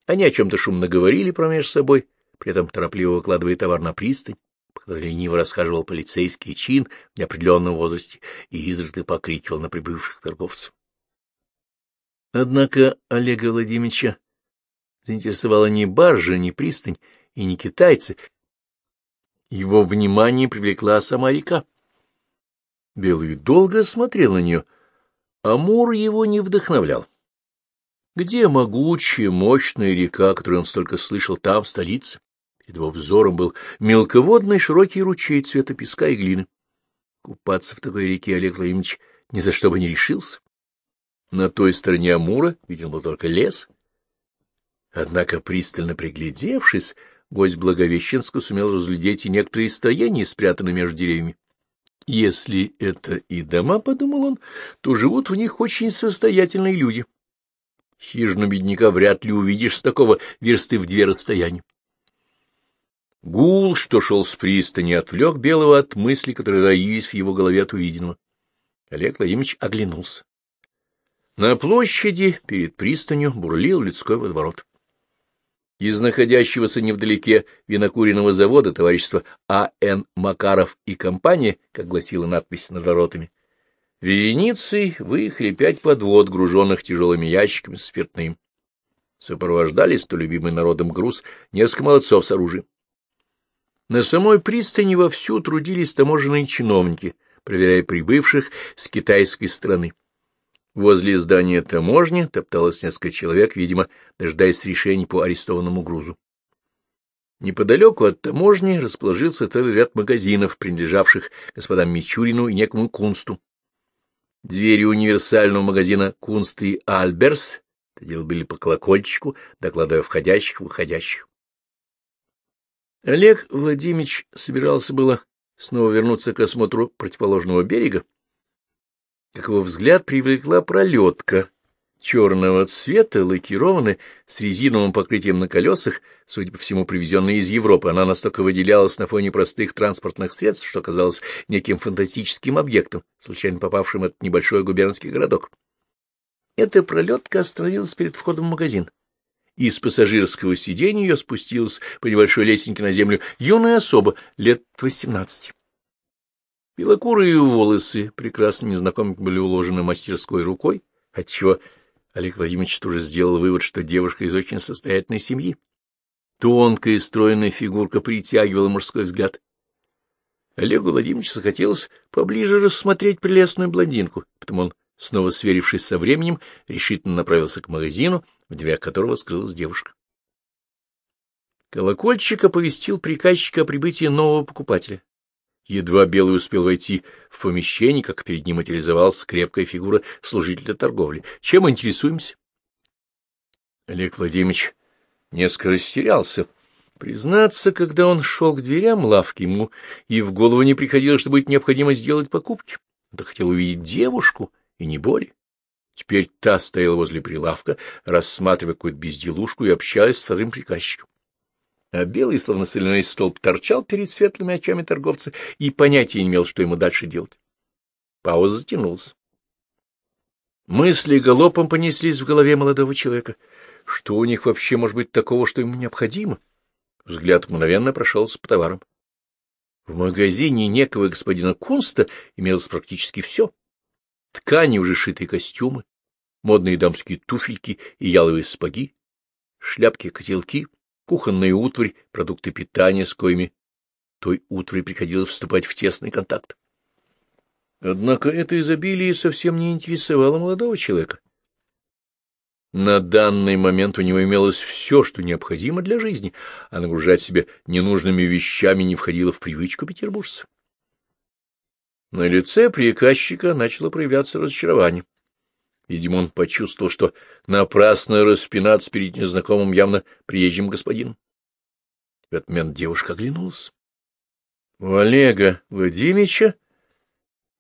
Они о чем-то шумно говорили промеж собой, при этом торопливо выкладывая товар на пристань, по которой лениво расхаживал полицейский чин в неопределенном возрасте и изредка покрикивал на прибывших торговцев. Однако Олега Владимировича заинтересовала ни баржа, ни пристань и не китайцы. Его внимание привлекла сама река. Белый долго смотрел на нее. Амур его не вдохновлял. Где могучая, мощная река, которую он столько слышал там, в столице? Перед его взором был мелководный широкий ручей цвета песка и глины. Купаться в такой реке Олег Владимирович ни за что бы не решился. На той стороне Амура виден был только лес. Однако, пристально приглядевшись, гость Благовещенска сумел разглядеть и некоторые строения, спрятанные между деревьями. Если это и дома, — подумал он, — то живут в них очень состоятельные люди. Хижину бедняка вряд ли увидишь с такого версты в две расстояния. Гул, что шел с пристани, отвлек Белого от мыслей, которые роились в его голове от увиденного. Олег Владимирович оглянулся. На площади перед пристанью бурлил людской водоворот. Из находящегося невдалеке винокуренного завода товарищества А Н Макаров и компания, как гласила надпись над воротами, вереницей выехали пять подвод, груженных тяжелыми ящиками с спиртным. Сопровождали столь любимый народом груз несколько молодцов с оружием. На самой пристани вовсю трудились таможенные чиновники, проверяя прибывших с китайской стороны. Возле здания таможни топталось несколько человек, видимо, дожидаясь решений по арестованному грузу. Неподалеку от таможни расположился целый ряд магазинов, принадлежавших господам Мичурину и некому Кунсту. Двери универсального магазина «Кунст и Альберс» были по колокольчику, докладывая входящих и выходящих. Олег Владимирович собирался было снова вернуться к осмотру противоположного берега, как его взгляд привлекла пролетка черного цвета, лакированная, с резиновым покрытием на колесах, судя по всему, привезенная из Европы. Она настолько выделялась на фоне простых транспортных средств, что казалась неким фантастическим объектом, случайно попавшим в этот небольшой губернский городок. Эта пролетка остановилась перед входом в магазин. Из пассажирского сиденья ее спустилась по небольшой лесенке на землю юная особа лет восемнадцати. Белокурые волосы прекрасно незнакомы были уложены мастерской рукой, отчего Олег Владимирович тоже сделал вывод, что девушка из очень состоятельной семьи. Тонкая и стройная фигурка притягивала мужской взгляд. Олегу Владимировичу захотелось поближе рассмотреть прелестную блондинку, потому он, снова сверившись со временем, решительно направился к магазину, в дверях которого скрылась девушка. Колокольчик оповестил приказчика о прибытии нового покупателя. Едва Белый успел войти в помещение, как перед ним материализовалась крепкая фигура служителя торговли. Чем интересуемся? Олег Владимирович несколько растерялся. Признаться, когда он шел к дверям лавки, ему и в голову не приходило, что будет необходимо сделать покупки. Он хотел увидеть девушку, и не более. Теперь та стояла возле прилавка, рассматривая какую-то безделушку и общаясь с вторым приказчиком. А Белый, словно соляной столб, торчал перед светлыми очами торговца и понятия не имел, что ему дальше делать. Пауза затянулась. Мысли галопом понеслись в голове молодого человека. Что у них вообще может быть такого, что ему необходимо? Взгляд мгновенно прошелся по товарам. В магазине некого господина Кунста имелось практически все. Ткани, уже шитые костюмы, модные дамские туфельки и яловые сапоги, шляпки-котелки, кухонная утварь, продукты питания, с коими той утварь приходилось вступать в тесный контакт. Однако это изобилие совсем не интересовало молодого человека. На данный момент у него имелось все, что необходимо для жизни, а нагружать себя ненужными вещами не входило в привычку петербуржца. На лице приказчика начало проявляться разочарование. Видимо, он почувствовал, что напрасно распинаться перед незнакомым, явно приезжим господином. В этот момент девушка оглянулась. У Олега Владимировича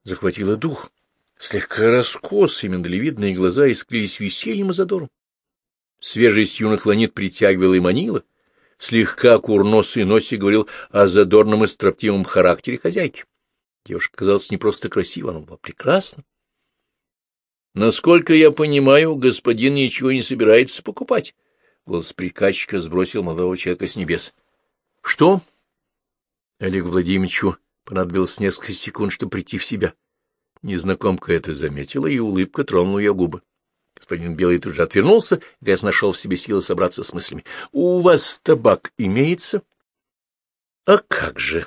захватило дух. Слегка раскосые миндалевидные глаза искрились весельем и задором. Свежесть юных ланит притягивала и манила. Слегка курносый носик говорил о задорном и строптивом характере хозяйки. Девушка казалась не просто красива, она была прекрасна. Насколько я понимаю, господин ничего не собирается покупать. Голос приказчика сбросил молодого человека с небес. Что? Олегу Владимировичу понадобилось несколько секунд, чтобы прийти в себя. Незнакомка это заметила, и улыбка тронула ее губы. Господин Белый тут же отвернулся, грязь нашел в себе силы собраться с мыслями. У вас табак имеется? А как же?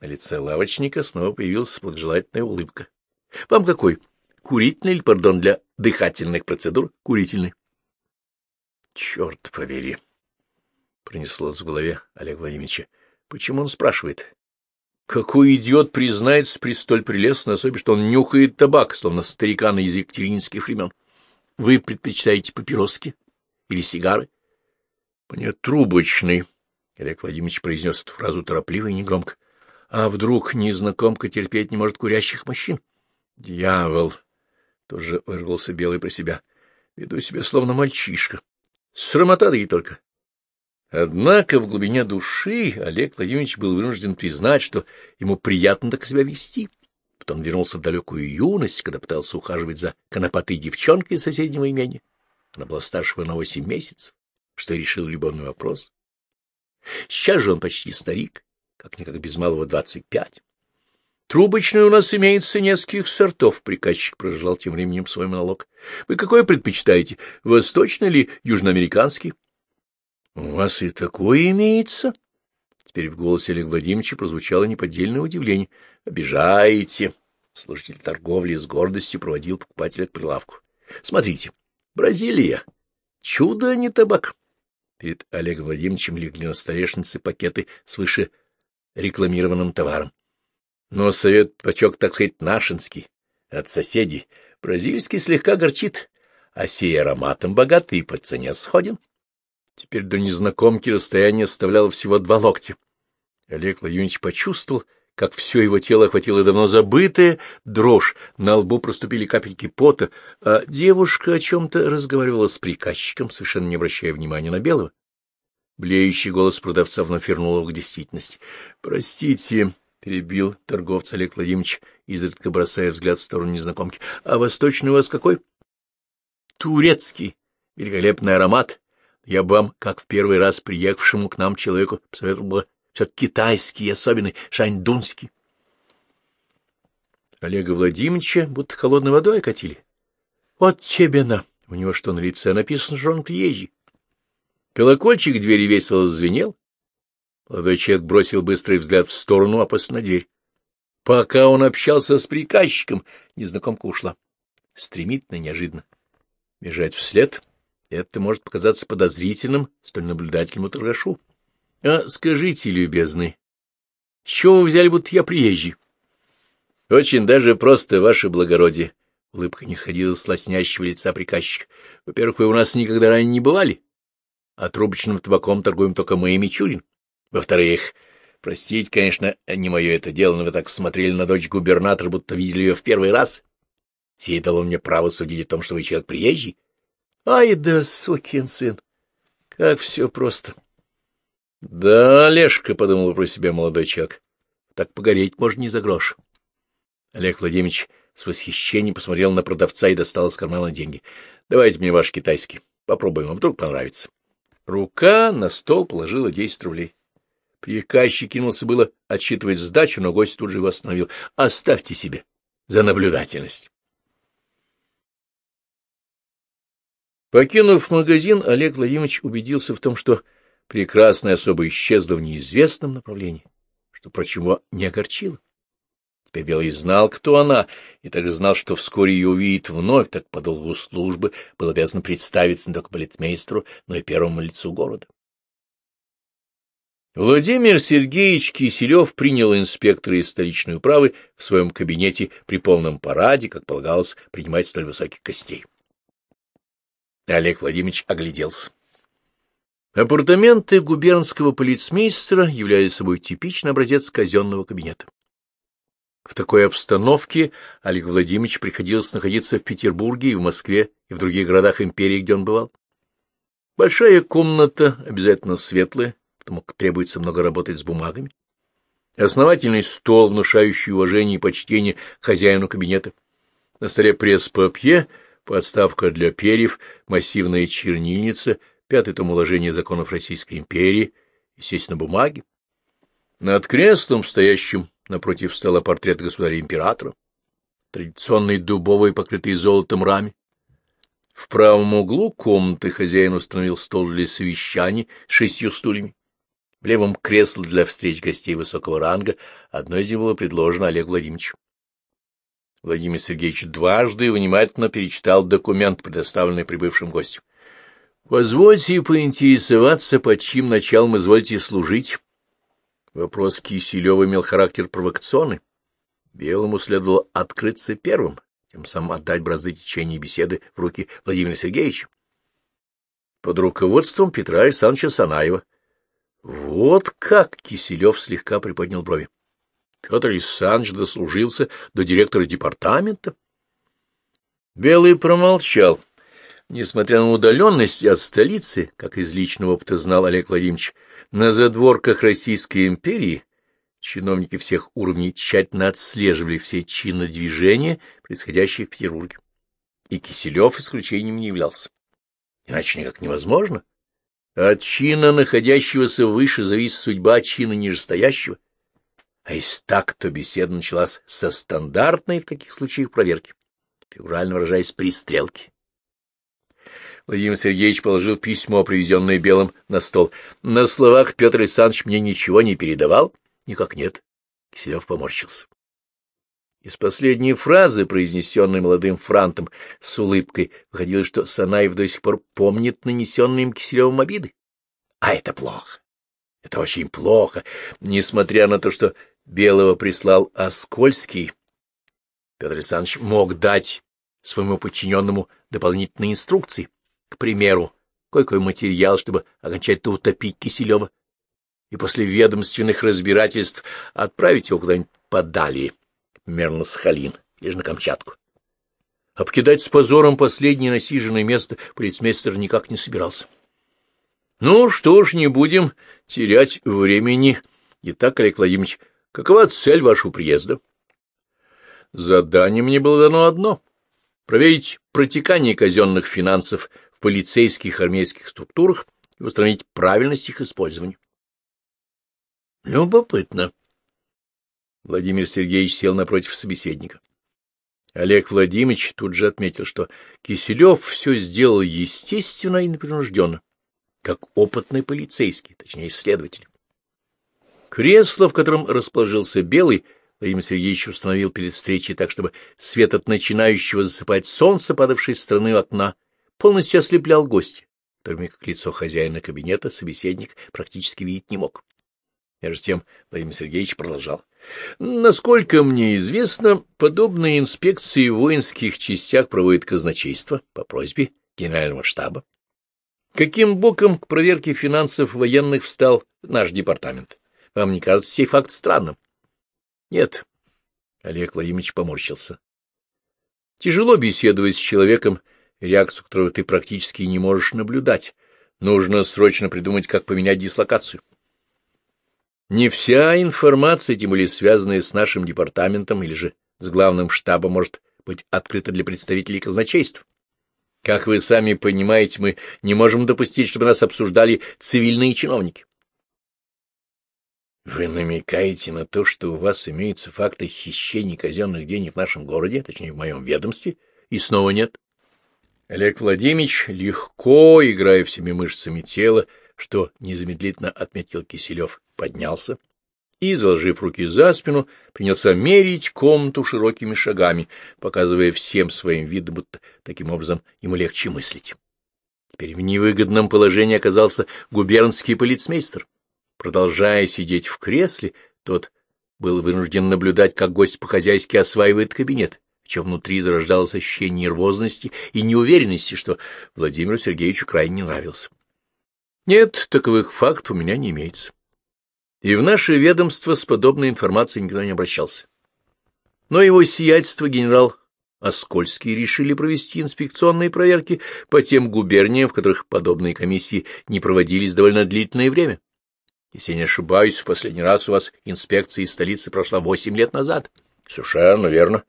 На лице лавочника снова появилась благожелательная улыбка. — Вам какой? Курительный или, пардон, для дыхательных процедур курительный? — Черт побери! — пронеслось в голове Олега Владимировича. — Почему он спрашивает? — Какой идиот признается при столь прелестной особе, что он нюхает табак, словно старикан из екатерининских времен? Вы предпочитаете папироски или сигары? — Мне трубочный, — Олег Владимирович произнес эту фразу торопливо и негромко. А вдруг незнакомка терпеть не может курящих мужчин? Дьявол! Тут же вырвался Белый про себя. Веду себя словно мальчишка. Срамота да и только. Однако в глубине души Олег Владимирович был вынужден признать, что ему приятно так себя вести. Потом вернулся в далекую юность, когда пытался ухаживать за конопатой девчонкой из соседнего имени. Она была старше его на восемь месяцев, что и решил любовный вопрос. Сейчас же он почти старик. Как-никак без малого двадцать пять. Трубочные у нас имеется нескольких сортов, приказчик проживал тем временем свой монолог. Вы какой предпочитаете, восточный или южноамериканский? У вас и такое имеется? Теперь в голосе Олега Владимировича прозвучало неподдельное удивление. Обижаете. Служитель торговли с гордостью проводил покупателя к прилавку. Смотрите, Бразилия. Чудо, не табак. Перед Олегом Владимировичем легли на столешнице пакеты с выше рекламированным товаром. Но совет пачок, так сказать, нашинский, от соседей. Бразильский слегка горчит, а сей ароматом богатый и по цене сходен. Теперь до незнакомки расстояние составляло всего два локтя. Олег Владимирович почувствовал, как все его тело охватило давно забытая дрожь, на лбу проступили капельки пота, а девушка о чем-то разговаривала с приказчиком, совершенно не обращая внимания на Белого. Блеющий голос продавца вновь вернул его к действительности. — Простите, — перебил торговца Олег Владимирович, изредка бросая взгляд в сторону незнакомки, — а восточный у вас какой? — Турецкий. Великолепный аромат. Я бы вам, как в первый раз приехавшему к нам человеку, посоветовал бы китайский, особенный, шаньдунский. Олега Владимировича будто холодной водой окатили. Вот тебе на! У него что, на лице написано, что он приезжий? Колокольчик двери весело звенел. Молодой человек бросил быстрый взгляд в сторону, опасся на дверь. Пока он общался с приказчиком, незнакомка ушла. Стремительно, неожиданно. Бежать вслед — это может показаться подозрительным, столь наблюдательному торгашу. — А скажите, любезный, с чего вы взяли, будто я приезжий? — Очень даже просто, ваше благородие. Улыбка не сходила с лоснящего лица приказчика. — Во-первых, вы у нас никогда ранее не бывали, а трубочным табаком торгуем только мы и Мичурин. Во-вторых, простите, конечно, не мое это дело, но вы так смотрели на дочь губернатора, будто видели ее в первый раз. Сей дало мне право судить о том, что вы человек приезжий. — Ай да, сукин сын, как все просто! — Да, Олежка, — подумал про себя молодой человек, — так погореть можно не за грош. Олег Владимирович с восхищением посмотрел на продавца и достал из кармана деньги. — Давайте мне ваш китайский, попробуем, а вдруг понравится. Рука на стол положила десять рублей. Приказчик кинулся было отсчитывать сдачу, но гость тут же его остановил. — Оставьте себе за наблюдательность. Покинув магазин, Олег Владимирович убедился в том, что прекрасная особа исчезла в неизвестном направлении, что, впрочем, его не огорчило. Теперь Белый знал, кто она, и также знал, что вскоре ее увидит вновь, так по долгу службы был обязан представиться не только балетмейстеру, но и первому лицу города. Владимир Сергеевич Киселев принял инспектора из столичной управы в своем кабинете при полном параде, как полагалось принимать столь высоких гостей. Олег Владимирович огляделся. Апартаменты губернского полицмейстера являли собой типичный образец казенного кабинета. В такой обстановке Олег Владимирович приходилось находиться в Петербурге и в Москве, и в других городах империи, где он бывал. Большая комната, обязательно светлая, потому как требуется много работать с бумагами. Основательный стол, внушающий уважение и почтение хозяину кабинета. На столе пресс-папье, подставка для перьев, массивная чернильница — пятый том уложения законов Российской империи, естественно, бумаги. Над креслом, стоящим напротив стола, портрет государя-императора, традиционной дубовой, покрытой золотом раме. В правом углу комнаты хозяин установил стол для совещаний с шестью стульями. В левом кресло для встреч гостей высокого ранга, одно из них было предложено Олегу Владимировичу. Владимир Сергеевич дважды внимательно перечитал документ, предоставленный прибывшим гостям. — Позвольте поинтересоваться, под чьим началом извольте служить. Вопрос Киселева имел характер провокационный. Белому следовало открыться первым, тем самым отдать бразды течения беседы в руки Владимира Сергеевича. Под руководством Петра Александровича Санаева. Вот как! Киселев слегка приподнял брови. Петр Александрович дослужился до директора департамента. Белый промолчал. Несмотря на удаленность от столицы, как из личного опыта знал Олег Владимирович, на задворках Российской империи чиновники всех уровней тщательно отслеживали все чинодвижения, происходящие в Петербурге. И Киселев исключением не являлся. Иначе никак невозможно. От чина, находящегося выше, зависит судьба чина нижестоящего. А если так, то беседа началась со стандартной в таких случаях проверки, фигурально выражаясь, пристрелки. Владимир Сергеевич положил письмо, привезенное Белым, на стол. На словах Петр Александрович мне ничего не передавал? Никак нет. Киселев поморщился. Из последней фразы, произнесенной молодым франтом с улыбкой, выходило, что Санаев до сих пор помнит нанесенные им Киселевым обиды. А это плохо. Это очень плохо, несмотря на то, что Белого прислал Оскольский. Петр Александрович мог дать своему подчиненному дополнительные инструкции, к примеру, кое-какой материал, чтобы окончательно утопить Киселева, и после ведомственных разбирательств отправить его куда-нибудь подали, примерно на Сахалин, лишь на Камчатку. Обкидать с позором последнее насиженное место полицмейстер никак не собирался. Ну что ж, не будем терять времени. Итак, Олег Владимирович, какова цель вашего приезда? Задание мне было дано одно — проверить протекание казенных финансов в полицейских армейских структурах и установить правильность их использования. Любопытно. Владимир Сергеевич сел напротив собеседника. Олег Владимирович тут же отметил, что Киселев все сделал естественно и непринужденно, как опытный полицейский, точнее следователь. Кресло, в котором расположился Белый, Владимир Сергеевич установил перед встречей так, чтобы свет от начинающего засыпать солнца, падавшей с стороны окна, полностью ослеплял гостя, которыми, как лицо хозяина кабинета, собеседник практически видеть не мог. Между тем Владимир Сергеевич продолжал. Насколько мне известно, подобные инспекции в воинских частях проводит казначейство по просьбе генерального штаба. Каким боком к проверке финансов военных встал наш департамент? Вам не кажется сей факт странным? Нет. Олег Владимирович поморщился. Тяжело беседовать с человеком, реакцию которого ты практически не можешь наблюдать. Нужно срочно придумать, как поменять дислокацию. Не вся информация, тем более связанная с нашим департаментом или же с главным штабом, может быть открыта для представителей казначейства. Как вы сами понимаете, мы не можем допустить, чтобы нас обсуждали цивильные чиновники. Вы намекаете на то, что у вас имеются факты хищения казенных денег в нашем городе, точнее в моем ведомстве, и снова нет? Олег Владимирович, легко играя всеми мышцами тела, что незамедлительно отметил Киселев, поднялся и, заложив руки за спину, принялся мерить комнату широкими шагами, показывая всем своим видом, будто таким образом ему легче мыслить. Теперь в невыгодном положении оказался губернский полицмейстер. Продолжая сидеть в кресле, тот был вынужден наблюдать, как гость по-хозяйски осваивает кабинет, в чем внутри зарождалось ощущение нервозности и неуверенности, что Владимиру Сергеевичу крайне не нравился. Нет, таковых фактов у меня не имеется. И в наше ведомство с подобной информацией никто не обращался. Но его сиятельство генерал Оскольский решили провести инспекционные проверки по тем губерниям, в которых подобные комиссии не проводились довольно длительное время. Если я не ошибаюсь, в последний раз у вас инспекция из столицы прошла восемь лет назад. Совершенно верно.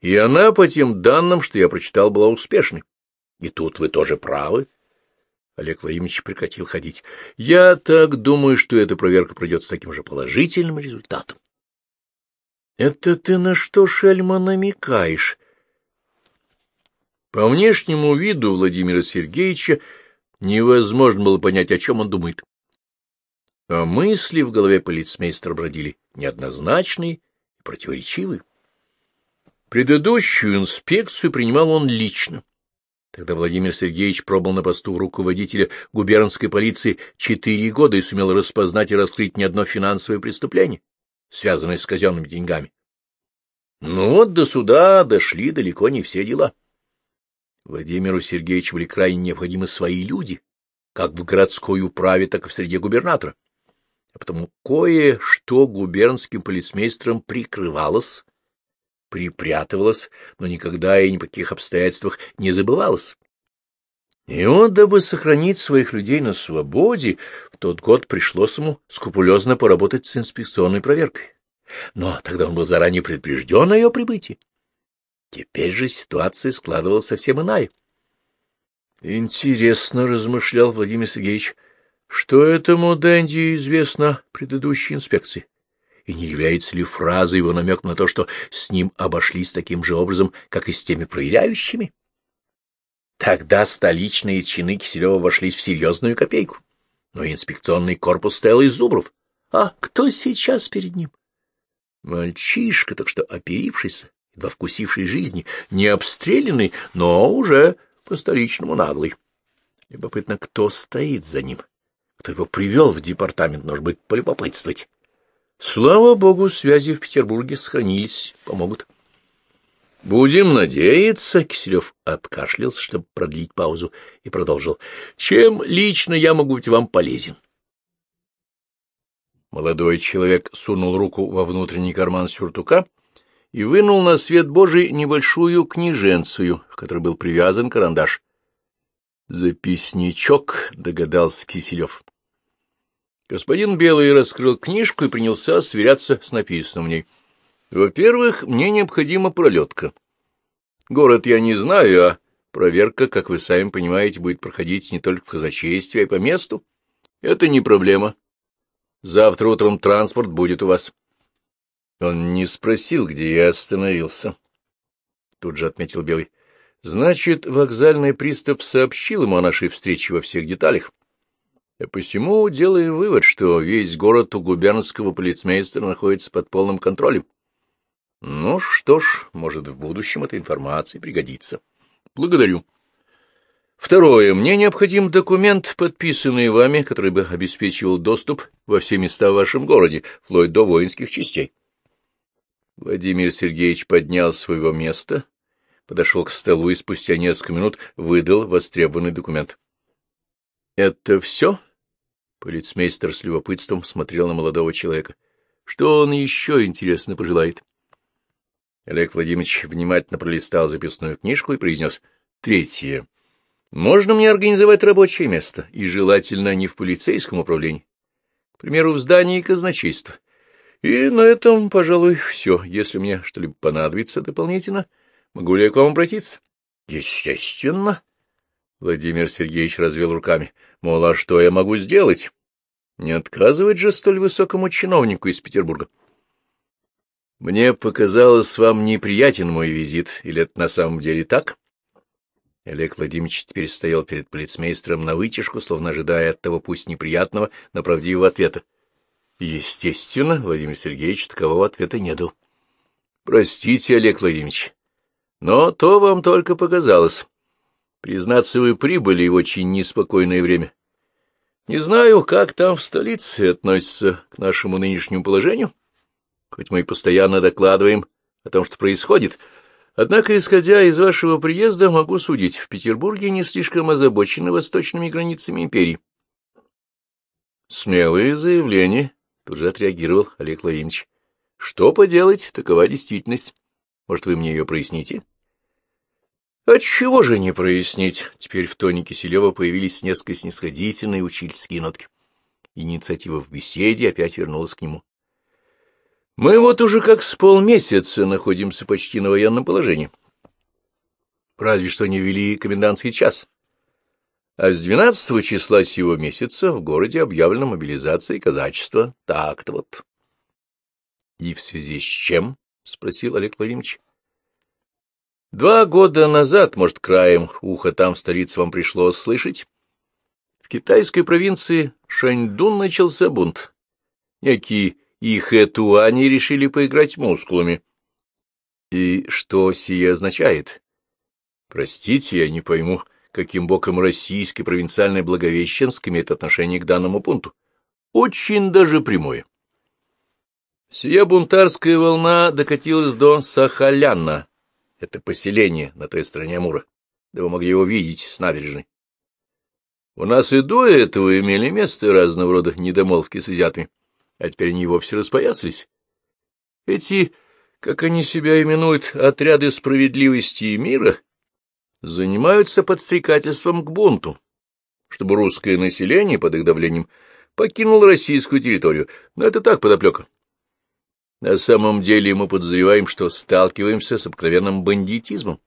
И она, по тем данным, что я прочитал, была успешной. И тут вы тоже правы. Олег Владимирович прекратил ходить. Я так думаю, что эта проверка пройдет с таким же положительным результатом. Это ты на что, шельма, намекаешь? По внешнему виду Владимира Сергеевича невозможно было понять, о чем он думает. А мысли в голове полицмейстера бродили неоднозначные и противоречивые. Предыдущую инспекцию принимал он лично. Тогда Владимир Сергеевич пробыл на посту руководителя губернской полиции четыре года и сумел распознать и раскрыть не одно финансовое преступление, связанное с казенными деньгами. Но вот до суда дошли далеко не все дела. Владимиру Сергеевичу были крайне необходимы свои люди, как в городской управе, так и в среде губернатора. А потому кое-что губернским полицмейстером прикрывалось, припрятывалось, но никогда и ни при каких обстоятельствах не забывалось. И он, дабы сохранить своих людей на свободе, в тот год пришлось ему скрупулезно поработать с инспекционной проверкой. Но тогда он был заранее предупрежден о ее прибытии. Теперь же ситуация складывалась совсем иная. Интересно, — размышлял Владимир Сергеевич, — что этому Дэнди известно предыдущей инспекции? И не является ли фраза его намек на то, что с ним обошлись таким же образом, как и с теми проверяющими? Тогда столичные чины Киселева обошлись в серьезную копейку, но инспекционный корпус стоял из зубров. А кто сейчас перед ним? Мальчишка, так что оперившийся, едва вкусивший жизни, не обстрелянный, но уже по-столичному наглый. Любопытно, кто стоит за ним, кто его привел в департамент, может быть, полюбопытствовать. Слава богу, связи в Петербурге сохранились, помогут. — Будем надеяться, — Киселев откашлялся, чтобы продлить паузу, и продолжил. — Чем лично я могу быть вам полезен? Молодой человек сунул руку во внутренний карман сюртука и вынул на свет Божий небольшую книженцию, к которой был привязан карандаш. — Записничок, — догадался Киселев. Господин Белый раскрыл книжку и принялся сверяться с написанным в ней. Во-первых, мне необходима пролетка. Город я не знаю, а проверка, как вы сами понимаете, будет проходить не только в казначействе, а и по месту. Это не проблема. Завтра утром транспорт будет у вас. Он не спросил, где я остановился. Тут же отметил Белый. Значит, вокзальный пристав сообщил ему о нашей встрече во всех деталях. А посему делаем вывод, что весь город у губернского полицмейстера находится под полным контролем. Ну что ж, может, в будущем эта информация пригодится. Благодарю. Второе. Мне необходим документ, подписанный вами, который бы обеспечивал доступ во все места в вашем городе, вплоть до воинских частей. Владимир Сергеевич поднял с своего места, подошел к столу и спустя несколько минут выдал востребованный документ. — Это все? — полицмейстер с любопытством смотрел на молодого человека. — Что он еще, интересно, пожелает? Олег Владимирович внимательно пролистал записную книжку и произнес. — Третье. Можно мне организовать рабочее место, и желательно не в полицейском управлении, к примеру, в здании казначейства. И на этом, пожалуй, все. Если мне что-либо понадобится дополнительно, могу ли я к вам обратиться? — Естественно. Владимир Сергеевич развел руками. — Мол, а что я могу сделать? Не отказывать же столь высокому чиновнику из Петербурга. — Мне показалось, вам неприятен мой визит, или это на самом деле так? Олег Владимирович теперь стоял перед полицмейстером навытяжку, словно ожидая от того пусть неприятного, но правдивого ответа. Естественно, Владимир Сергеевич такового ответа не дал. — Простите, Олег Владимирович, но то вам только показалось. Признаться, вы прибыли в очень неспокойное время. Не знаю, как там в столице относятся к нашему нынешнему положению. Хоть мы и постоянно докладываем о том, что происходит, однако, исходя из вашего приезда, могу судить, в Петербурге не слишком озабочены восточными границами империи. Смелые заявления, тут же отреагировал Олег Владимирович. Что поделать, такова действительность. Может, вы мне ее проясните? Отчего же не прояснить? Теперь в тоне Киселева появились несколько снисходительные учительские нотки. Инициатива в беседе опять вернулась к нему. Мы вот уже как с полмесяца находимся почти на военном положении. Разве что не ввели комендантский час. А с двенадцатого числа сего месяца в городе объявлена мобилизация и казачество. Так-то вот. — И в связи с чем? — спросил Олег Владимирович. — Два года назад, может, краем уха там в столице вам пришлось слышать, в китайской провинции Шаньдун начался бунт. Некие Ихэтуани решили поиграть мускулами. — И что сие означает? — Простите, я не пойму, каким боком российский провинциальный Благовещенск имеет отношение к данному пункту. Очень даже прямое. Сия бунтарская волна докатилась до Сахаляна. Это поселение на той стороне Амура. Да вы могли его видеть с набережной. У нас и до этого имели место разного рода недомолвки с азиатами. А теперь они и вовсе распоясались. Эти, как они себя именуют, отряды справедливости и мира, занимаются подстрекательством к бунту, чтобы русское население под их давлением покинуло российскую территорию. Но это так, подоплека. На самом деле мы подозреваем, что сталкиваемся с обыкновенным бандитизмом.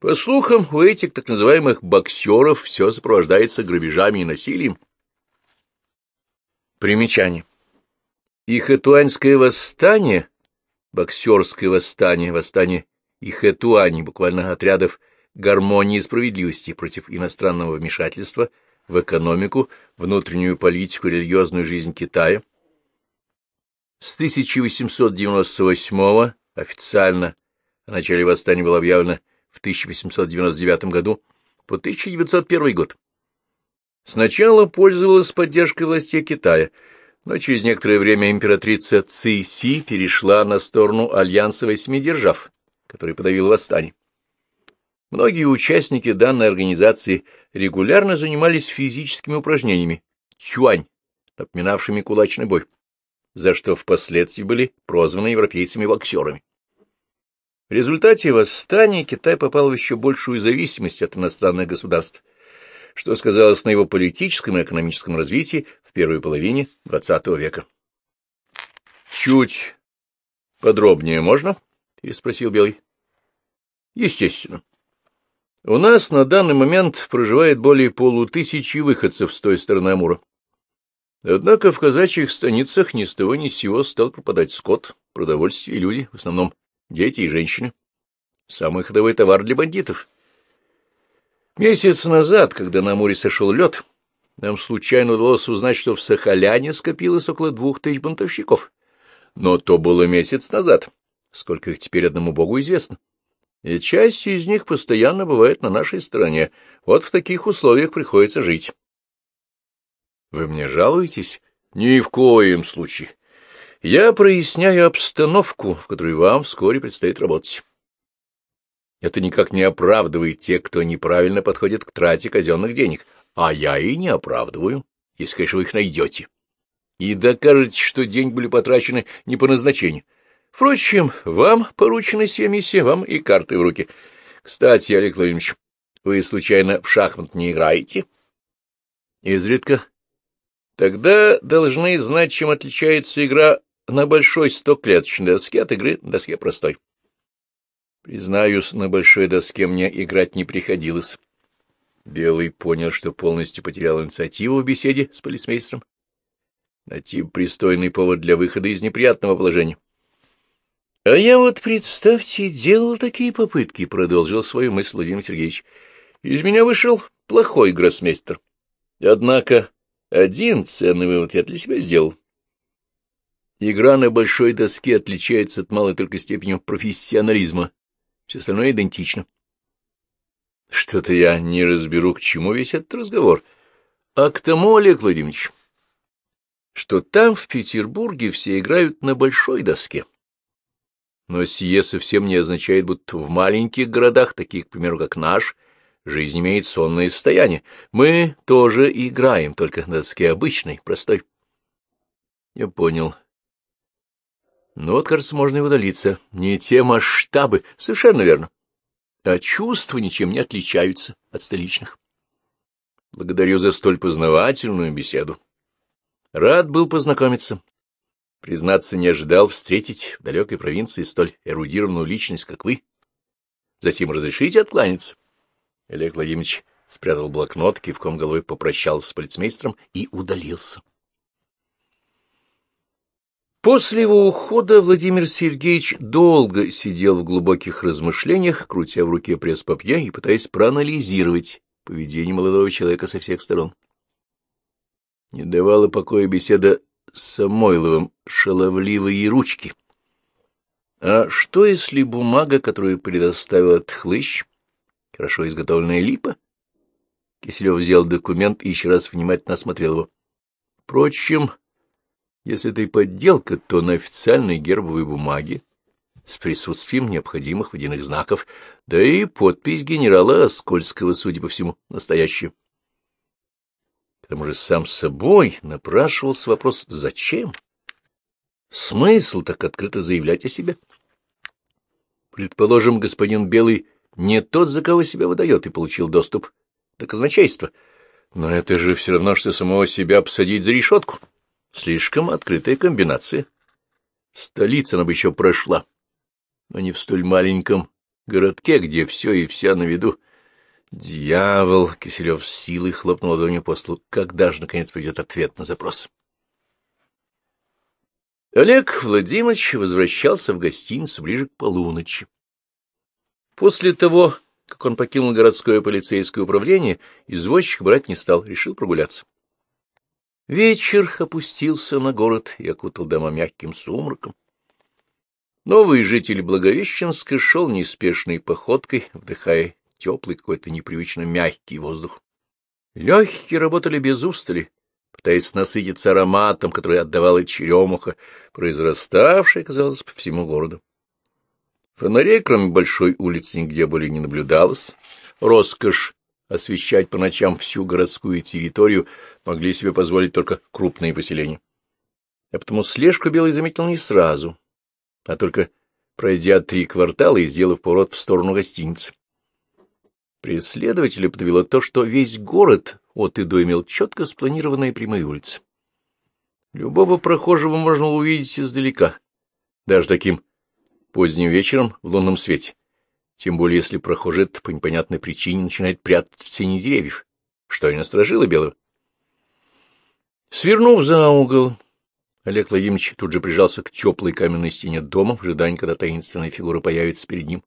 По слухам, у этих так называемых боксеров все сопровождается грабежами и насилием. Примечание. Ихэтуанское восстание, боксерское восстание, восстание Ихэтуани, буквально отрядов гармонии и справедливости против иностранного вмешательства в экономику, внутреннюю политику, религиозную жизнь Китая, С тысяча восемьсот девяносто восьмого официально о начале восстания было объявлено в тысяча восемьсот девяносто девятом году по тысяча девятьсот первый год. Сначала пользовалась поддержкой властей Китая, но через некоторое время императрица Цыси перешла на сторону альянса восьми держав, который подавил восстание. Многие участники данной организации регулярно занимались физическими упражнениями «тюань», напоминавшими кулачный бой, за что впоследствии были прозваны европейцами боксерами. В результате восстания Китай попал в еще большую зависимость от иностранных государств, что сказалось на его политическом и экономическом развитии в первой половине двадцатого века. — Чуть подробнее можно? — переспросил Белый. — Естественно. У нас на данный момент проживает более полутысячи выходцев с той стороны Амура. Однако в казачьих станицах ни с того ни с сего стал пропадать скот, продовольствие и люди, в основном дети и женщины. Самый ходовой товар для бандитов. Месяц назад, когда на Амуре сошел лед, нам случайно удалось узнать, что в Сахаляне скопилось около двух тысяч бунтовщиков. Но то было месяц назад. Сколько их теперь одному богу известно. И часть из них постоянно бывает на нашей стороне. Вот в таких условиях приходится жить. — Вы мне жалуетесь? — Ни в коем случае. Я проясняю обстановку, в которой вам вскоре предстоит работать. Это никак не оправдывает те, кто неправильно подходит к трате казенных денег. А я и не оправдываю, если, конечно, вы их найдете. И докажете, что деньги были потрачены не по назначению. Впрочем, вам поручена сия миссия, вам и карты в руки. Кстати, Олег Владимирович, вы, случайно, в шахмат не играете? Изредка. Тогда должны знать, чем отличается игра на большой стоклеточной доске от игры на доске простой. Признаюсь, на большой доске мне играть не приходилось. Белый понял, что полностью потерял инициативу в беседе с полицмейстером. Найти пристойный повод для выхода из неприятного положения. — А я вот, представьте, делал такие попытки, — продолжил свою мысль Владимир Сергеевич. — Из меня вышел плохой гроссмейстер. Однако один ценный вывод я для себя сделал. Игра на большой доске отличается от малой только степенью профессионализма. Все остальное идентично. Что-то я не разберу, к чему весь этот разговор. А к тому, Олег Владимирович, что там, в Петербурге, все играют на большой доске. Но сие совсем не означает, будто в маленьких городах, таких, к примеру, как наш, жизнь имеет сонное состояние. Мы тоже играем, только на доске обычной, простой. Я понял. Ну вот, кажется, можно и удалиться. Не те масштабы. Совершенно верно. А чувства ничем не отличаются от столичных. Благодарю за столь познавательную беседу. Рад был познакомиться. Признаться, не ожидал встретить в далекой провинции столь эрудированную личность, как вы. Затем разрешите откланяться. Олег Владимирович спрятал блокнот, кивком головы попрощался с полицмейстером и удалился. После его ухода Владимир Сергеевич долго сидел в глубоких размышлениях, крутя в руке пресс-папье и пытаясь проанализировать поведение молодого человека со всех сторон. Не давала покоя беседа с Самойловым, шаловливые ручки. А что, если бумага, которую предоставила Тхлыщ, хорошо изготовленная липа? Киселев взял документ и еще раз внимательно осмотрел его. Впрочем... Если это и подделка, то на официальной гербовой бумаге с присутствием необходимых водяных знаков, да и подпись генерала Оскольского, судя по всему, настоящая. К тому же сам собой напрашивался вопрос «Зачем?». Смысл так открыто заявлять о себе? Предположим, господин Белый не тот, за кого себя выдает, и получил доступ до казначейства. Но это же все равно, что самого себя посадить за решетку. Слишком открытая комбинация. Столица она бы еще прошла, но не в столь маленьком городке, где все и вся на виду. Дьявол! Киселев с силой хлопнул ладонью по столу. Когда же, наконец, придет ответ на запрос? Олег Владимирович возвращался в гостиницу ближе к полуночи. После того, как он покинул городское полицейское управление, извозчик брать не стал, решил прогуляться. Вечер опустился на город и окутал дома мягким сумраком. Новый житель Благовещенска шел неспешной походкой, вдыхая теплый, какой-то непривычно мягкий воздух. Легкие работали без устали, пытаясь насытиться ароматом, который отдавала черемуха, произраставшая, казалось, по всему городу. Фонарей, кроме большой улицы, нигде более не наблюдалось. Роскошь освещать по ночам всю городскую территорию могли себе позволить только крупные поселения. А потому слежку Белый заметил не сразу, а только пройдя три квартала и сделав поворот в сторону гостиницы. Преследователя подвело то, что весь город от и до имел четко спланированные прямые улицы. Любого прохожего можно увидеть издалека, даже таким поздним вечером в лунном свете, тем более если прохожий по непонятной причине начинает прятаться в тени деревьев, что и насторожило Белого. Свернув за угол, Олег Владимирович тут же прижался к теплой каменной стене дома в ожидании, когда таинственная фигура появится перед ним.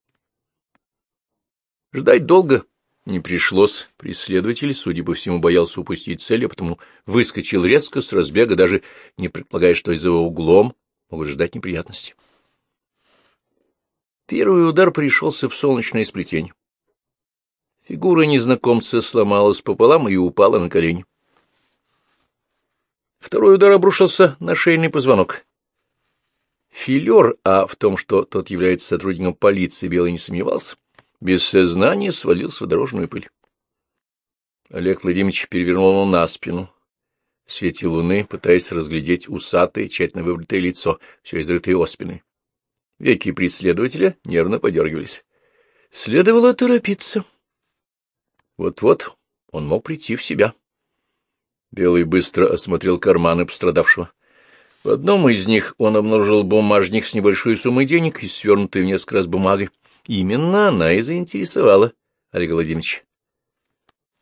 Ждать долго не пришлось. Преследователь, судя по всему, боялся упустить цель, а потому выскочил резко с разбега, даже не предполагая, что из-за углом могут ждать неприятности. Первый удар пришелся в солнечное сплетение. Фигура незнакомца сломалась пополам и упала на колени. Второй удар обрушился на шейный позвонок. Филер, а в том, что тот является сотрудником полиции, Белый не сомневался, без сознания свалился в дорожную пыль. Олег Владимирович перевернул его на спину, в свете луны, пытаясь разглядеть усатое, тщательно выбритое лицо, все изрытое оспиной. Веки преследователя нервно подергивались. Следовало торопиться. Вот-вот он мог прийти в себя. Белый быстро осмотрел карманы пострадавшего. В одном из них он обнаружил бумажник с небольшой суммой денег и свернутой в несколько раз бумагой. Именно она и заинтересовала Олег Владимирович.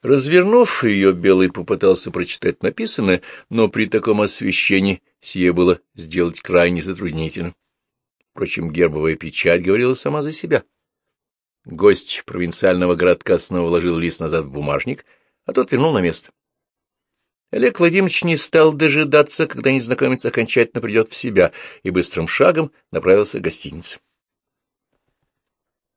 Развернув ее, Белый попытался прочитать написанное, но при таком освещении сие было сделать крайне затруднительно. Впрочем, гербовая печать говорила сама за себя. Гость провинциального городка снова вложил лист назад в бумажник, а тот вернул на место. Олег Владимирович не стал дожидаться, когда незнакомец окончательно придет в себя, и быстрым шагом направился к гостинице.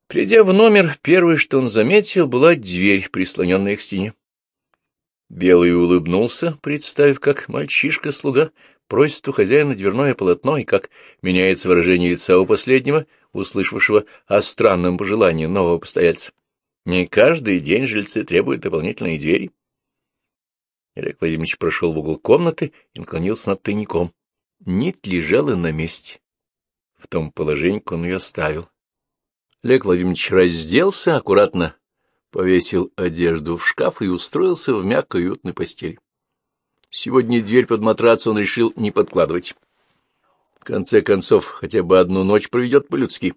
Придя в номер, первое, что он заметил, была дверь, прислоненная к стене. Белый улыбнулся, представив, как мальчишка-слуга просит у хозяина дверное полотно и как меняется выражение лица у последнего, услышавшего о странном пожелании нового постояльца. Не каждый день жильцы требуют дополнительной двери. Олег Владимирович прошел в угол комнаты и наклонился над тайником. Нить лежала на месте. В том положении, как он ее оставил. Олег Владимирович разделся, аккуратно повесил одежду в шкаф и устроился в мягкой уютной постели. Сегодня дверь под матрац он решил не подкладывать. В конце концов, хотя бы одну ночь проведет по-людски.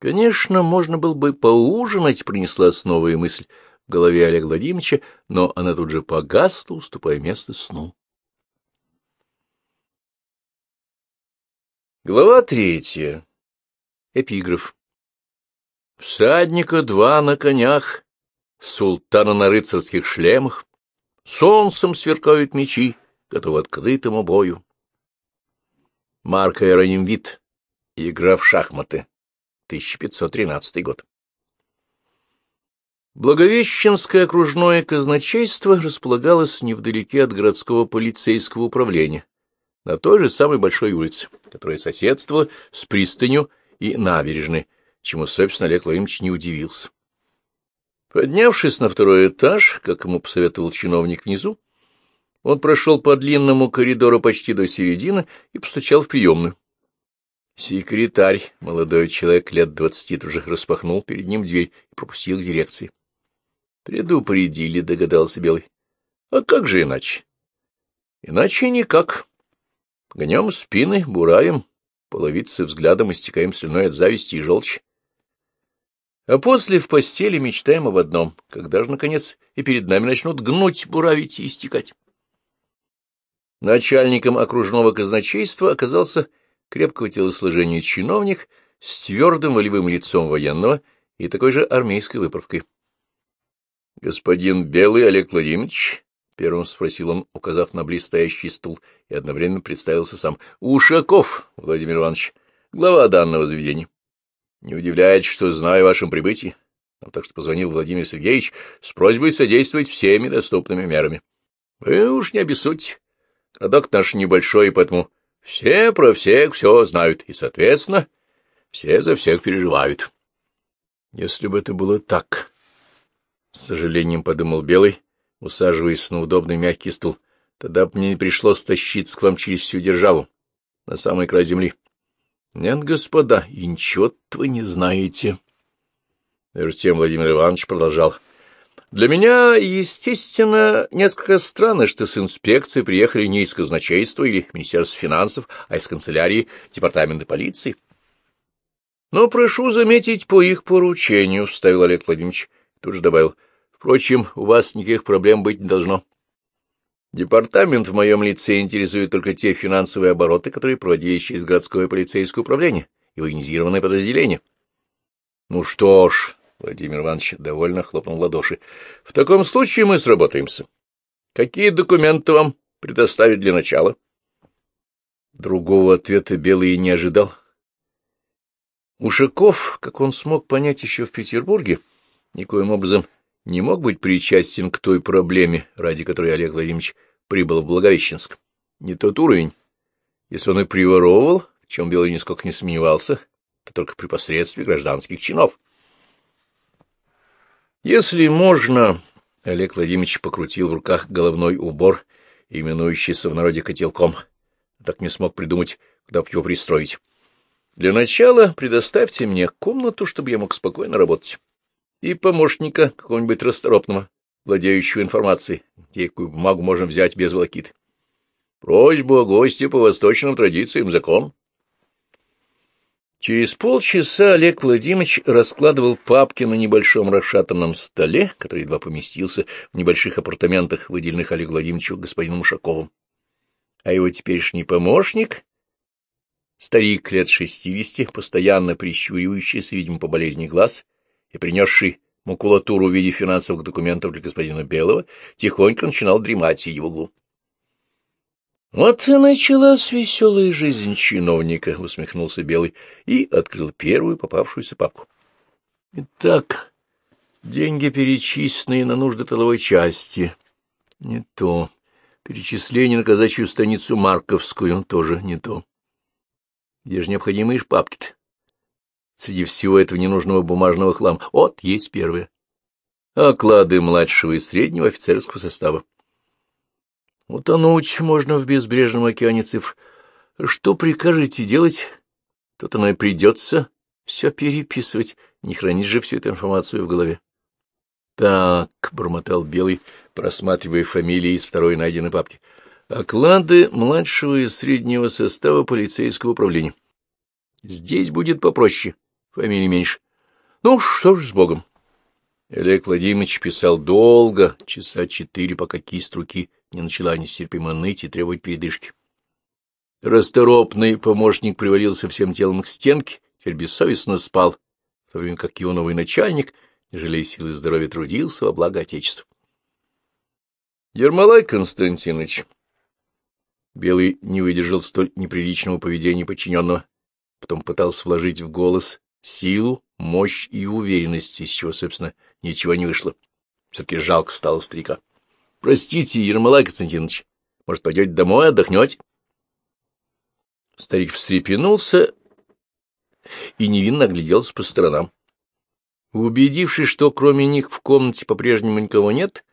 Конечно, можно было бы поужинать, принеслась новая мысль в голове Олега Владимировича, но она тут же погасла, уступая место сну. Глава третья. Эпиграф. Всадника два на конях, султана на рыцарских шлемах, солнцем сверкают мечи, готовы к открытому бою. Марк Иероним Вит. Игра в шахматы. тысяча пятьсот тринадцатый год. Благовещенское окружное казначейство располагалось невдалеке от городского полицейского управления, на той же самой большой улице, которая соседствовала с пристанью и набережной, чему, собственно, Олег Владимирович не удивился. Поднявшись на второй этаж, как ему посоветовал чиновник внизу, он прошел по длинному коридору почти до середины и постучал в приемную. Секретарь, молодой человек лет двадцати, тоже распахнул перед ним дверь и пропустил к дирекции. Предупредили, догадался Белый. А как же иначе? Иначе никак. Гнем спины, буравим, половицы взглядом истекаем слюной от зависти и желчи. А после в постели мечтаем об одном, когда же, наконец, и перед нами начнут гнуть, буравить и истекать. Начальником окружного казначейства оказался крепкого телосложения чиновник с твердым волевым лицом военного и такой же армейской выправкой. — Господин Белый Олег Владимирович, — первым спросил он, указав на близстоящий стул, и одновременно представился сам. — Ушаков Владимир Иванович, глава данного заведения. — Не удивляйтесь, что знаю о вашем прибытии. Нам так что позвонил Владимир Сергеевич с просьбой содействовать всеми доступными мерами. — Вы уж не обессудьте. Родок наш небольшой, и поэтому все про всех все знают, и, соответственно, все за всех переживают. — Если бы это было так... — с сожалением подумал Белый, усаживаясь на удобный мягкий стул. — Тогда мне не пришлось тащиться к вам через всю державу, на самый край земли. — Нет, господа, и ничего-то вы не знаете. Между тем Владимир Иванович продолжал. — Для меня, естественно, несколько странно, что с инспекции приехали не из казначейства или Министерства финансов, а из канцелярии департамента полиции. — Но прошу заметить, по их поручению, — вставил Олег Владимирович. Тут же добавил. Впрочем, у вас никаких проблем быть не должно. Департамент в моем лице интересует только те финансовые обороты, которые проводились через городское полицейское управление и военизированное подразделение. — Ну что ж, — Владимир Иванович довольно хлопнул в ладоши, — в таком случае мы сработаемся. Какие документы вам предоставить для начала? Другого ответа Белый не ожидал. Ушаков, как он смог понять еще в Петербурге, никоим образом не мог быть причастен к той проблеме, ради которой Олег Владимирович прибыл в Благовещенск. Не тот уровень. Если он и приворовывал, в чем Белый нисколько не сомневался, то только при посредстве гражданских чинов. Если можно, Олег Владимирович покрутил в руках головной убор, именующийся в народе котелком. Так не смог придумать, куда бы его пристроить. Для начала предоставьте мне комнату, чтобы я мог спокойно работать. И помощника какого-нибудь расторопного, владеющего информацией, где какую бумагу можно взять без волокиты. Просьбу о госте по восточным традициям закон. Через полчаса Олег Владимирович раскладывал папки на небольшом расшатанном столе, который едва поместился в небольших апартаментах, выделенных Олегу Владимировичу господином Ушаковым. А его теперешний помощник, старик лет шестидесяти, постоянно прищуривающийся, видимо, по болезни глаз, и принесший макулатуру в виде финансовых документов для господина Белого, тихонько начинал дремать в сидя в углу. «Вот и началась веселая жизнь чиновника», — усмехнулся Белый и открыл первую попавшуюся папку. «Итак, деньги, перечисленные на нужды тыловой части. Не то. Перечисление на казачью станицу Марковскую тоже не то. Где же необходимые шпапки-то? Среди всего этого ненужного бумажного хлама. Вот есть первое. Оклады младшего и среднего офицерского состава. Утонуть можно в безбрежном океане цифр. Что прикажете делать? Тут оно и придется все переписывать. Не хранить же всю эту информацию в голове. Так, бормотал Белый, просматривая фамилии из второй найденной папки. Оклады младшего и среднего состава полицейского управления. Здесь будет попроще. Фамилий меньше. Ну, что ж, с Богом. Олег Владимирович писал долго, часа четыре, пока кисть руки не начала нестерпимо ныть и требовать передышки. Расторопный помощник привалился всем телом к стенке, теперь бессовестно спал, в то время как его новый начальник, не жалея силы и здоровья, трудился во благо Отечества. Ермолай Константинович. Белый не выдержал столь неприличного поведения подчиненного. Потом пытался вложить в голос силу, мощь и уверенность, из чего, собственно, ничего не вышло. Все-таки жалко стало старика. — Простите, Ермолай Константинович, может, пойдете домой, отдохнете? Старик встрепенулся и невинно огляделся по сторонам. Убедившись, что кроме них в комнате по-прежнему никого нет,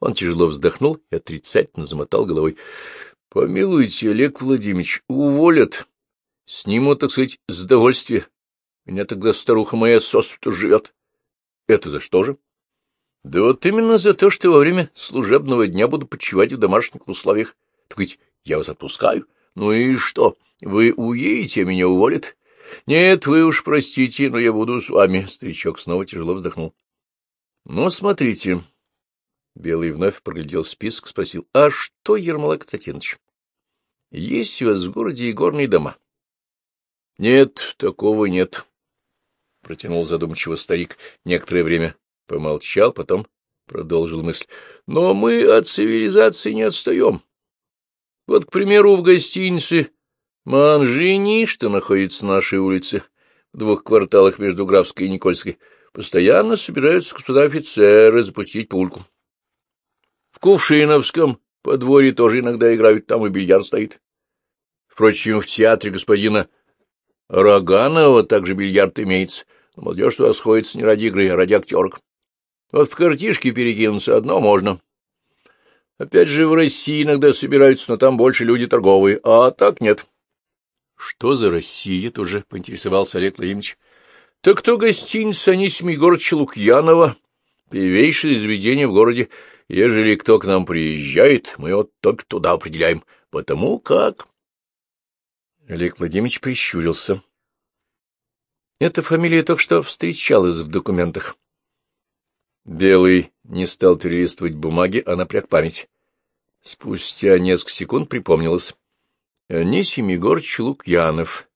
он тяжело вздохнул и отрицательно замотал головой. — Помилуйте, Олег Владимирович, уволят. Сниму, так сказать, с довольствия. Меня тогда старуха моя сосвета живет. Это за что же? Да вот именно за то, что во время служебного дня буду почивать в домашних условиях. Так ведь я вас отпускаю. Ну и что? Вы уедете, а меня уволят? Нет, вы уж простите, но я буду с вами. Старичок снова тяжело вздохнул. Ну, смотрите. Белый вновь проглядел список, спросил. А что, Ермолай Константинович, есть у вас в городе игорные дома? — Нет, такого нет, — протянул задумчиво старик. Некоторое время помолчал, потом продолжил мысль, но мы от цивилизации не отстаем. Вот, к примеру, в гостинице Манжини, что находится на нашей улице, в двух кварталах между Графской и Никольской, постоянно собираются господа офицеры запустить пульку. В Кувшиновском подворье тоже иногда играют, там и бильярд стоит. Впрочем, в театре господина Роганова также бильярд имеется. Но молодежь туда сходится не ради игры, а ради актерок. Вот в картишки перекинуться одно можно. Опять же, в России иногда собираются, но там больше люди торговые, а так нет. — Что за Россия? — тут же поинтересовался Олег Владимирович. — Так кто гостиница Анисьма-Игорча Лукьянова, первейшее заведение в городе. Ежели кто к нам приезжает, мы его только туда определяем, потому как... Олег Владимирович прищурился. Эта фамилия только что встречалась в документах. Белый не стал перелистывать бумаги, а напряг память. Спустя несколько секунд припомнилось. Анисим Егорыч Лукьянов,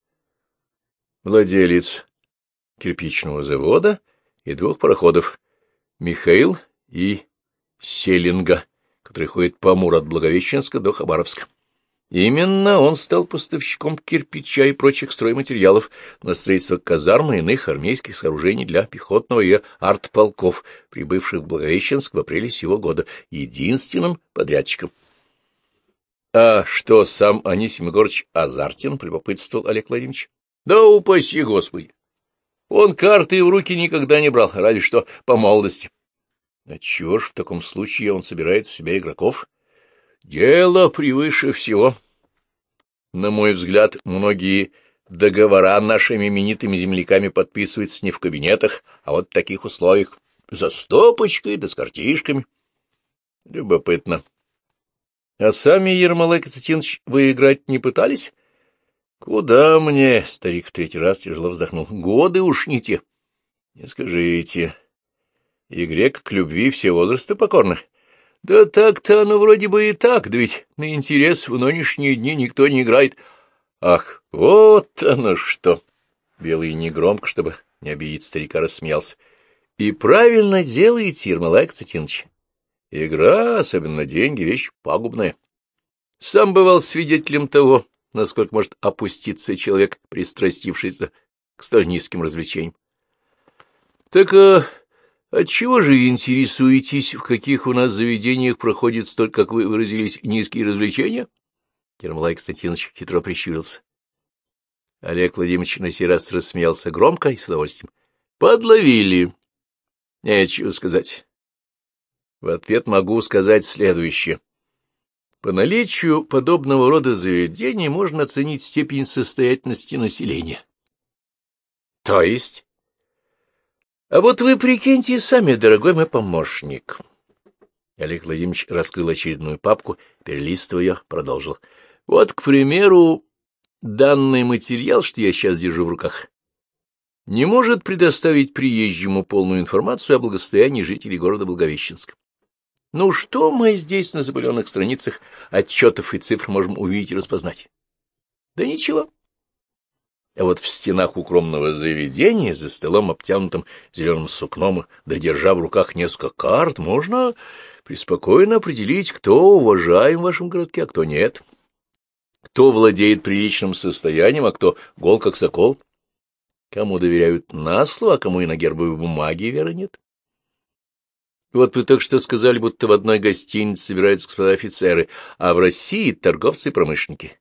владелец кирпичного завода и двух пароходов Михаил и Селинга, который ходит по Амуру от Благовещенска до Хабаровска. Именно он стал поставщиком кирпича и прочих стройматериалов на строительство казарм и иных армейских сооружений для пехотного и артполков, прибывших в Благовещенск в апреле сего года, единственным подрядчиком. — А что сам Анисим Егорыч азартен? — полюбопытствовал Олег Владимирович. — Да упаси Господи! Он карты в руки никогда не брал, разве что по молодости. — А чего ж в таком случае он собирает в себя игроков? — Дело превыше всего. На мой взгляд, многие договора нашими именитыми земляками подписываются не в кабинетах, а вот в таких условиях, за стопочкой да с картишками. Любопытно. А сами Ермолай Константинович вы играть не пытались? Куда мне? Старик в третий раз тяжело вздохнул. Годы уж не те. Не скажите. Игре к любви все возрасты покорны. Да так-то оно вроде бы и так, да ведь на интерес в нынешние дни никто не играет. Ах, вот оно что! Белый негромко, чтобы не обидеть старика, рассмеялся. И правильно делаете, Ермолай Константинович. Игра, особенно деньги, вещь пагубная. Сам бывал свидетелем того, насколько может опуститься человек, пристрастившийся к столь низким развлечениям. Так... а... Отчего же интересуетесь, в каких у нас заведениях проходит столь, как вы выразились, низкие развлечения? Ермолай Константинович хитро прищурился. Олег Владимирович на сей раз рассмеялся громко и с удовольствием. Подловили. Нечего сказать. В ответ могу сказать следующее. По наличию подобного рода заведений можно оценить степень состоятельности населения. То есть... — А вот вы прикиньте сами, дорогой мой помощник. Олег Владимирович раскрыл очередную папку, перелистывая ее, продолжил. — Вот, к примеру, данный материал, что я сейчас держу в руках, не может предоставить приезжему полную информацию о благосостоянии жителей города Благовещенска. Ну что мы здесь на запыленных страницах отчетов и цифр можем увидеть и распознать? Да ничего. А вот в стенах укромного заведения, за столом, обтянутым зеленым сукном, да держа в руках несколько карт, можно преспокойно определить, кто уважаем в вашем городке, а кто нет, кто владеет приличным состоянием, а кто гол как сокол, кому доверяют на слово, а кому и на гербовой бумаге веры нет. Вот вы только что сказали, будто в одной гостинице собираются господа офицеры, а в России торговцы и промышленники.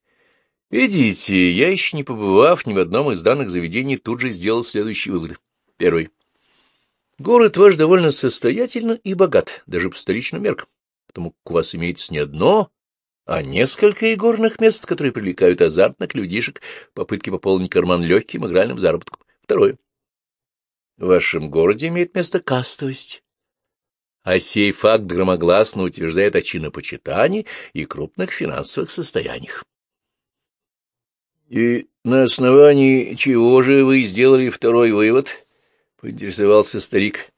Видите, я, еще не побывав ни в одном из данных заведений, тут же сделал следующие выводы. Первый. Город ваш довольно состоятельно и богат, даже по столичным меркам, потому как у вас имеется не одно, а несколько игорных мест, которые привлекают азартных людишек в попытке пополнить карман легким игральным заработком. Второе. В вашем городе имеет место кастовость. А сей факт громогласно утверждает о чинопочитании и крупных финансовых состояниях. — И на основании чего же вы сделали второй вывод? — поинтересовался старик.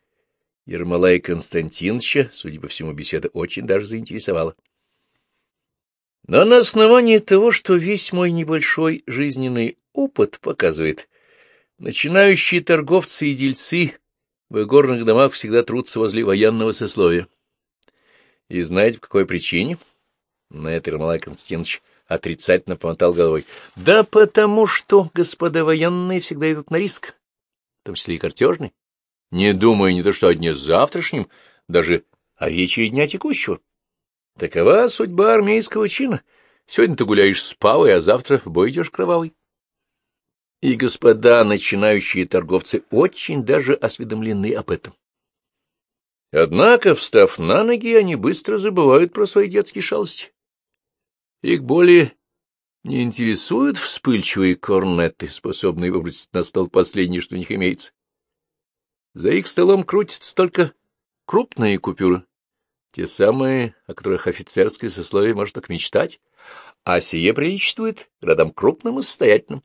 Ермолая Константиновича, судя по всему, беседа очень даже заинтересовала. — Но на основании того, что весь мой небольшой жизненный опыт показывает, начинающие торговцы и дельцы в в игорных домах всегда трутся возле военного сословия. И знаете, по какой причине? На это Ермолай Константинович отрицательно помотал головой. Да потому что господа военные всегда идут на риск, в том числе и картежный, не думая ни то что о дне завтрашнем, даже о вечере дня текущего. Такова судьба армейского чина. Сегодня ты гуляешь с павой, а завтра в бой идешь кровавый. И господа начинающие торговцы очень даже осведомлены об этом. Однако, встав на ноги, они быстро забывают про свои детские шалости. Их более не интересуют вспыльчивые корнеты, способные выбросить на стол последнее, что у них имеется. За их столом крутятся только крупные купюры, те самые, о которых офицерское сословие может так мечтать, а сие приличествует родам крупным и состоятельным.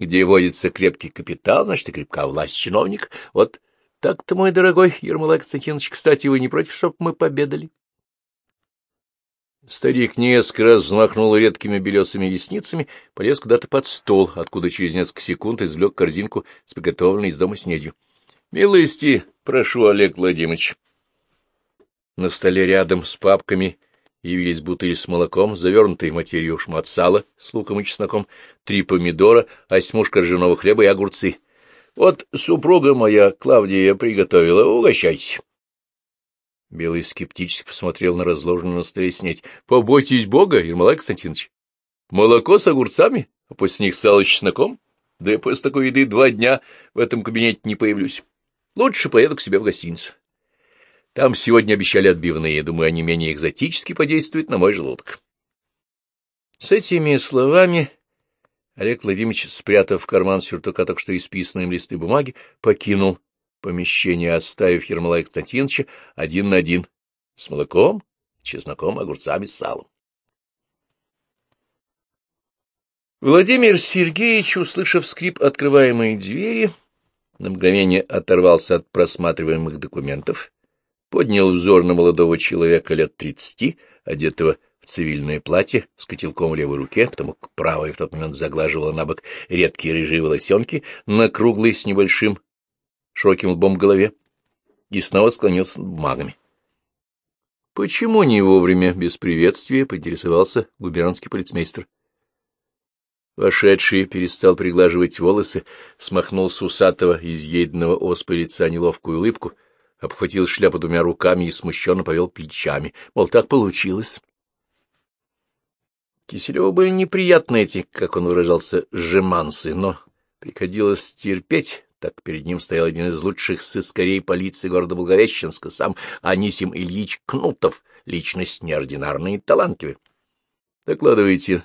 Где водится крепкий капитал, значит, и крепка власть чиновник. Вот так-то, мой дорогой Ермолай Константинович, кстати, вы не против, чтобы мы победали? Старик несколько раз взмахнул редкими белесыми ресницами, полез куда-то под стол, откуда через несколько секунд извлек корзинку с приготовленной из дома снедью. — Милости прошу, Олег Владимирович. На столе рядом с папками явились бутыли с молоком, завернутые материю шмат сала с луком и чесноком, три помидора, осьмушка ржаного хлеба и огурцы. Вот супруга моя, Клавдия, приготовила. Угощайтесь. Белый скептически посмотрел на разложенную на столе снедь. — Побойтесь Бога, Ермолай Константинович. Молоко с огурцами, а после них сало с чесноком? Да я после такой еды два дня в этом кабинете не появлюсь. Лучше поеду к себе в гостиницу. Там сегодня обещали отбивные, думаю, они менее экзотически подействуют на мой желудок. С этими словами Олег Владимирович, спрятав в карман сюртука так что исписанные им листы бумаги, покинул помещение, оставив Ермолая Константиновича один на один с молоком, чесноком, огурцами, салом. Владимир Сергеевич, услышав скрип открываемой двери, на мгновение оторвался от просматриваемых документов, поднял взор на молодого человека лет тридцати, одетого в цивильное платье, с котелком в левой руке, потому как правая в тот момент заглаживала на бок редкие рыжие волосенки на круглой с небольшим широким лбом голове, и снова склонился над бумагами. — Почему не вовремя, без приветствия, — поинтересовался губернский полицмейстер. Вошедший перестал приглаживать волосы, смахнул с усатого, изъеденного оспой лица неловкую улыбку, обхватил шляпу двумя руками и смущенно повел плечами, мол, так получилось. Киселеву были неприятны эти, как он выражался, жемансы, но приходилось терпеть, так перед ним стоял один из лучших сыскарей полиции города Благовещенска, сам Анисим Ильич Кнутов, личность неординарная и талантливая. — Докладывайте.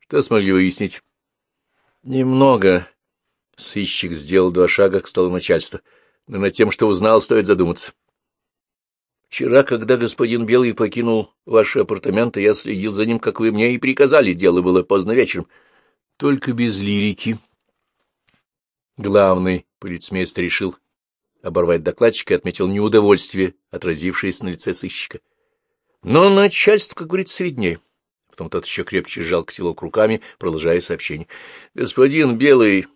Что смогли выяснить? — Немного. Сыщик сделал два шага к столу начальства. Но над тем, что узнал, стоит задуматься. Вчера, когда господин Белый покинул ваши апартаменты, я следил за ним, как вы мне и приказали. Дело было поздно вечером. Только без лирики. Главный полицмейстер решил оборвать докладчика и отметил неудовольствие, отразившееся на лице сыщика. Но начальство, как говорится, виднее. Потом тот еще крепче сжал котелок руками, продолжая сообщение. Господин Белый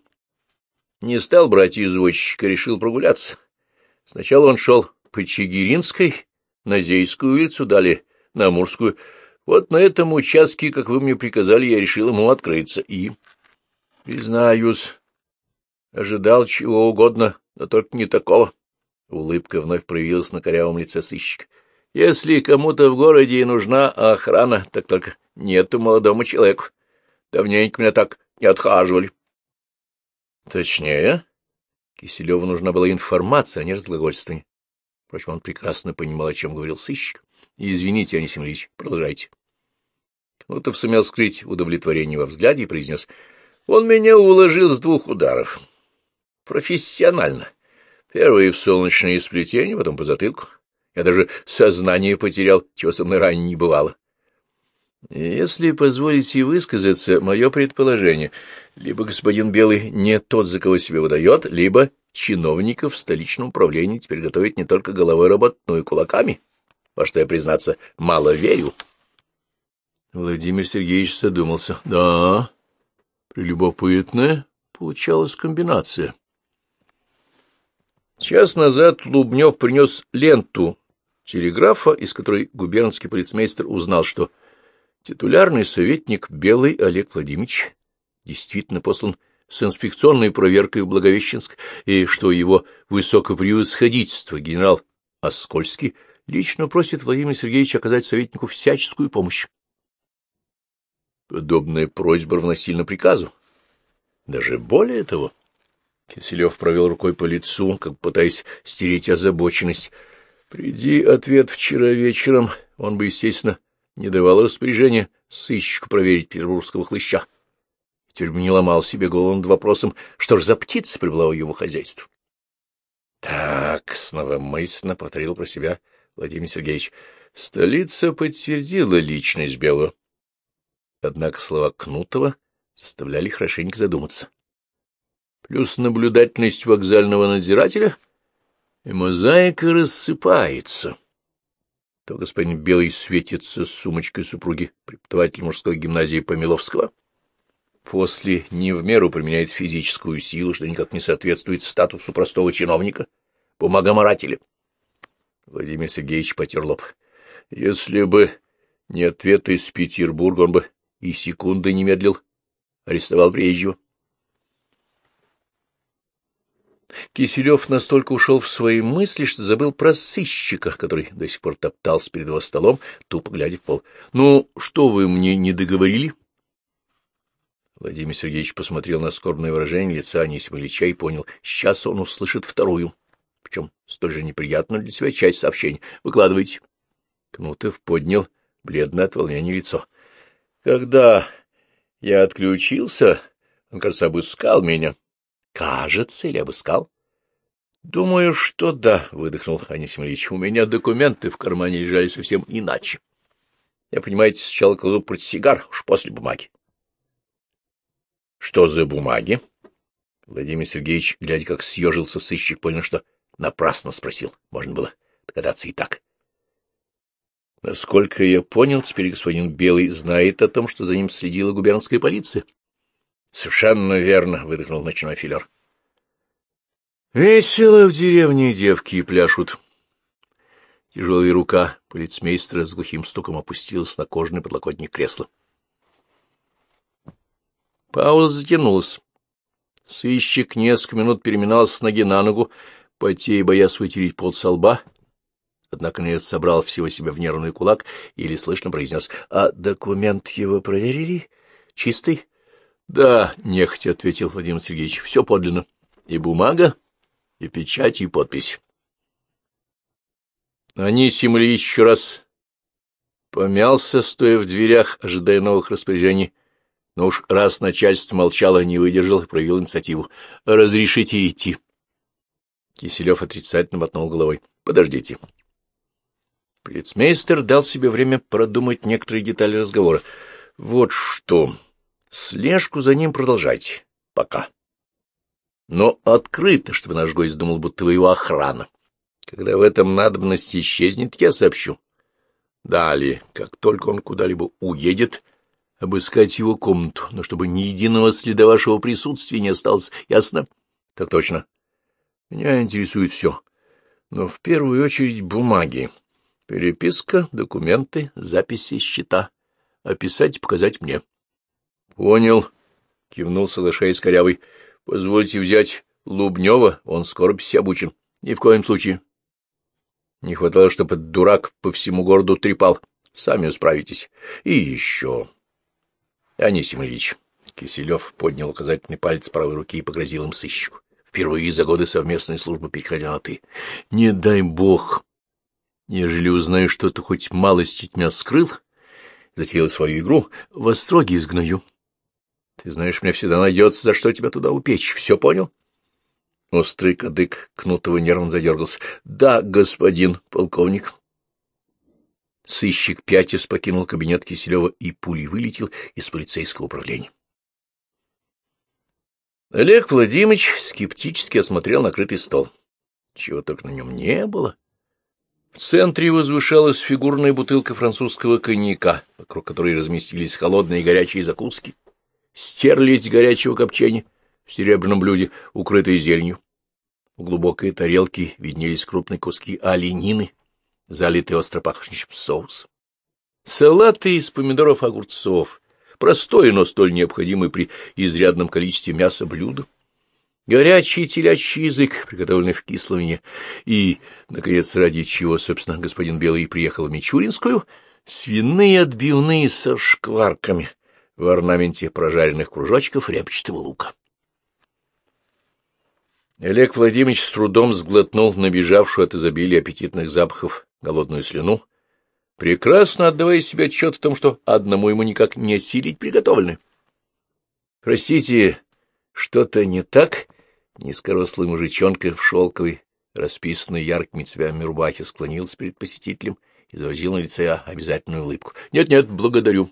не стал брать извозчика, решил прогуляться. Сначала он шел по Чигиринской, на Зейскую улицу, далее на Амурскую. Вот на этом участке, как вы мне приказали, я решил ему открыться. И, признаюсь, ожидал чего угодно, но только не такого. Улыбка вновь проявилась на корявом лице сыщика. Если кому-то в городе и нужна охрана, так только нету молодому человеку. Давненько меня так не отхаживали. Точнее, Киселеву нужна была информация, а не разглагольствование. Впрочем, он прекрасно понимал, о чем говорил сыщик. И извините, Анисим Ильич, продолжайте. Кнутов сумел скрыть удовлетворение во взгляде и произнес. Он меня уложил с двух ударов. Профессионально. Первый в солнечные сплетения, потом по затылку. Я даже сознание потерял, чего со мной ранее не бывало. Если позволите высказаться, мое предположение, либо господин Белый не тот, за кого себя выдает, либо чиновников в столичном управлении теперь готовят не только головой работу, но и кулаками, во что я, признаться, мало верю. Владимир Сергеевич задумался. Да, прелюбопытная получалась комбинация. Час назад Лубнев принес ленту телеграфа, из которой губернский полицмейстер узнал, что титулярный советник Белый Олег Владимирович действительно послан с инспекционной проверкой в Благовещенск, и что его высокопревосходительство генерал Оскольский лично просит Владимира Сергеевича оказать советнику всяческую помощь. Подобная просьба равносильна приказу. Даже более того, Киселев провел рукой по лицу, как пытаясь стереть озабоченность. Приди ответ вчера вечером, он бы, естественно, не давал распоряжения сыщику проверить петербургского хлыща. Теперь бы не ломал себе голову над вопросом, что ж за птица прибыла в его хозяйство. Так, снова мысленно повторил про себя Владимир Сергеевич. Столица подтвердила личность Белого. Однако слова Кнутова заставляли хорошенько задуматься. Плюс наблюдательность вокзального надзирателя, и мозаика рассыпается. То господин Белый светится с сумочкой супруги преподавателя мужской гимназии Помиловского. После не в меру применяет физическую силу, что никак не соответствует статусу простого чиновника, бумагоморателя. Владимир Сергеевич потер лоб. Если бы не ответ из Петербурга, он бы и секунды не медлил. Арестовал приезжего. Киселев настолько ушел в свои мысли, что забыл про сыщика, который до сих пор топтался перед его столом, тупо глядя в пол. — Ну, что вы мне не договорили? Владимир Сергеевич посмотрел на скорбное выражение лица Анисима Ильича и понял, сейчас он услышит вторую, причем столь же неприятную для себя часть сообщения. Выкладывайте. Кнутов поднял бледное от волнения лицо. — Когда я отключился, он, кажется, обыскал меня. — Кажется, или обыскал? — Думаю, что да, — выдохнул Анисим Ильич. — У меня документы в кармане лежали совсем иначе. Я, понимаете, сначала кладу портсигар, уж после бумаги. — Что за бумаги? Владимир Сергеевич, глядя, как съежился сыщик, понял, что напрасно спросил. Можно было догадаться и так. — Насколько я понял, теперь господин Белый знает о том, что за ним следила губернская полиция. — Совершенно верно, — выдохнул ночной филер. — Весело в деревне девки пляшут. Тяжелая рука полицмейстера с глухим стуком опустилась на кожаный подлокотник кресла. Пауза затянулась. Сыщик несколько минут переминался с ноги на ногу, потея, боясь вытереть пот со лба. Однако он собрал всего себя в нервный кулак и еле слышно произнес. — А документ его проверили? Чистый? — Да, — нехотя ответил Владимир Сергеевич, — все подлинно. И бумага, и печать, и подпись. Анисим Ильич еще раз помялся, стоя в дверях, ожидая новых распоряжений. Но уж раз начальство молчало, не выдержал и проявил инициативу. — Разрешите идти. Киселев отрицательно мотнул головой. — Подождите. Полицмейстер дал себе время продумать некоторые детали разговора. — Вот что... Слежку за ним продолжайте. Пока. Но открыто, чтобы наш гость думал, будто вы его охрана. Когда в этом надобность исчезнет, я сообщу. Далее, как только он куда-либо уедет, обыскать его комнату, но чтобы ни единого следа вашего присутствия не осталось. Ясно? Так точно. Меня интересует все. Но в первую очередь бумаги. Переписка, документы, записи, счета. Описать и показать мне. — Понял, — кивнул, соглашаясь корявый. — Позвольте взять Лубнева, он скоро обучен. Ни в коем случае. Не хватало, чтобы этот дурак по всему городу трепал. Сами справитесь. И еще. — Анисим Ильич. Киселев поднял указательный палец правой руки и погрозил им сыщику. Впервые за годы совместной службы переходя на «ты». — Не дай бог, ежели узнаю, что ты хоть малость от меня скрыл, затеял свою игру, во строге изгною. Ты знаешь, мне всегда найдется, за что тебя туда упечь. Все понял? Острый кадык Кнутова нервно задергался. — Да, господин полковник. Сыщик пятясь покинул кабинет Киселева и пулей вылетел из полицейского управления. Олег Владимирович скептически осмотрел накрытый стол. Чего только на нем не было. В центре возвышалась фигурная бутылка французского коньяка, вокруг которой разместились холодные и горячие закуски. Стерлядь горячего копчения в серебряном блюде, укрытой зеленью. В глубокой тарелке виднелись крупные куски оленины, залитые остро пахнущим соусом. Салаты из помидоров и огурцов, простое, но столь необходимое при изрядном количестве мяса блюдо, горячий телячий язык, приготовленный в кисловине, и, наконец, ради чего, собственно, господин Белый приехал в Мичуринскую, свиные отбивные со шкварками в орнаменте прожаренных кружочков репчатого лука. Олег Владимирович с трудом сглотнул набежавшую от изобилия аппетитных запахов голодную слюну, прекрасно отдавая себе отчет в том, что одному ему никак не осилить приготовленное. «Простите, что-то не так?» — низкорослый мужичонка в шелковой, расписанной яркими цветами рубахе, склонился перед посетителем и завозил на лице обязательную улыбку. «Нет-нет, благодарю».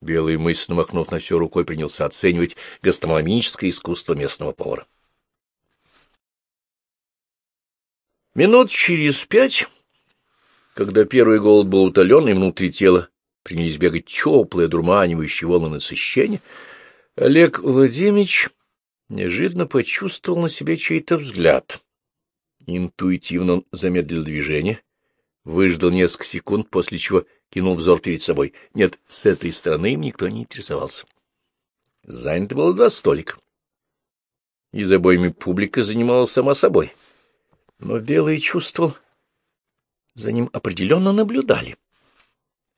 Белый, мысленно махнув на все рукой, принялся оценивать гастрономическое искусство местного повара. Минут через пять, когда первый голод был утолен, и внутри тела принялись бегать теплые, одурманивающие волны насыщения, Олег Владимирович неожиданно почувствовал на себе чей-то взгляд. Интуитивно он замедлил движение, выждал несколько секунд, после чего кинул взор перед собой. Нет, с этой стороны им никто не интересовался. Занято было два столика, и за обоими публика занималась сама собой. Но Белый чувствовал, за ним определенно наблюдали.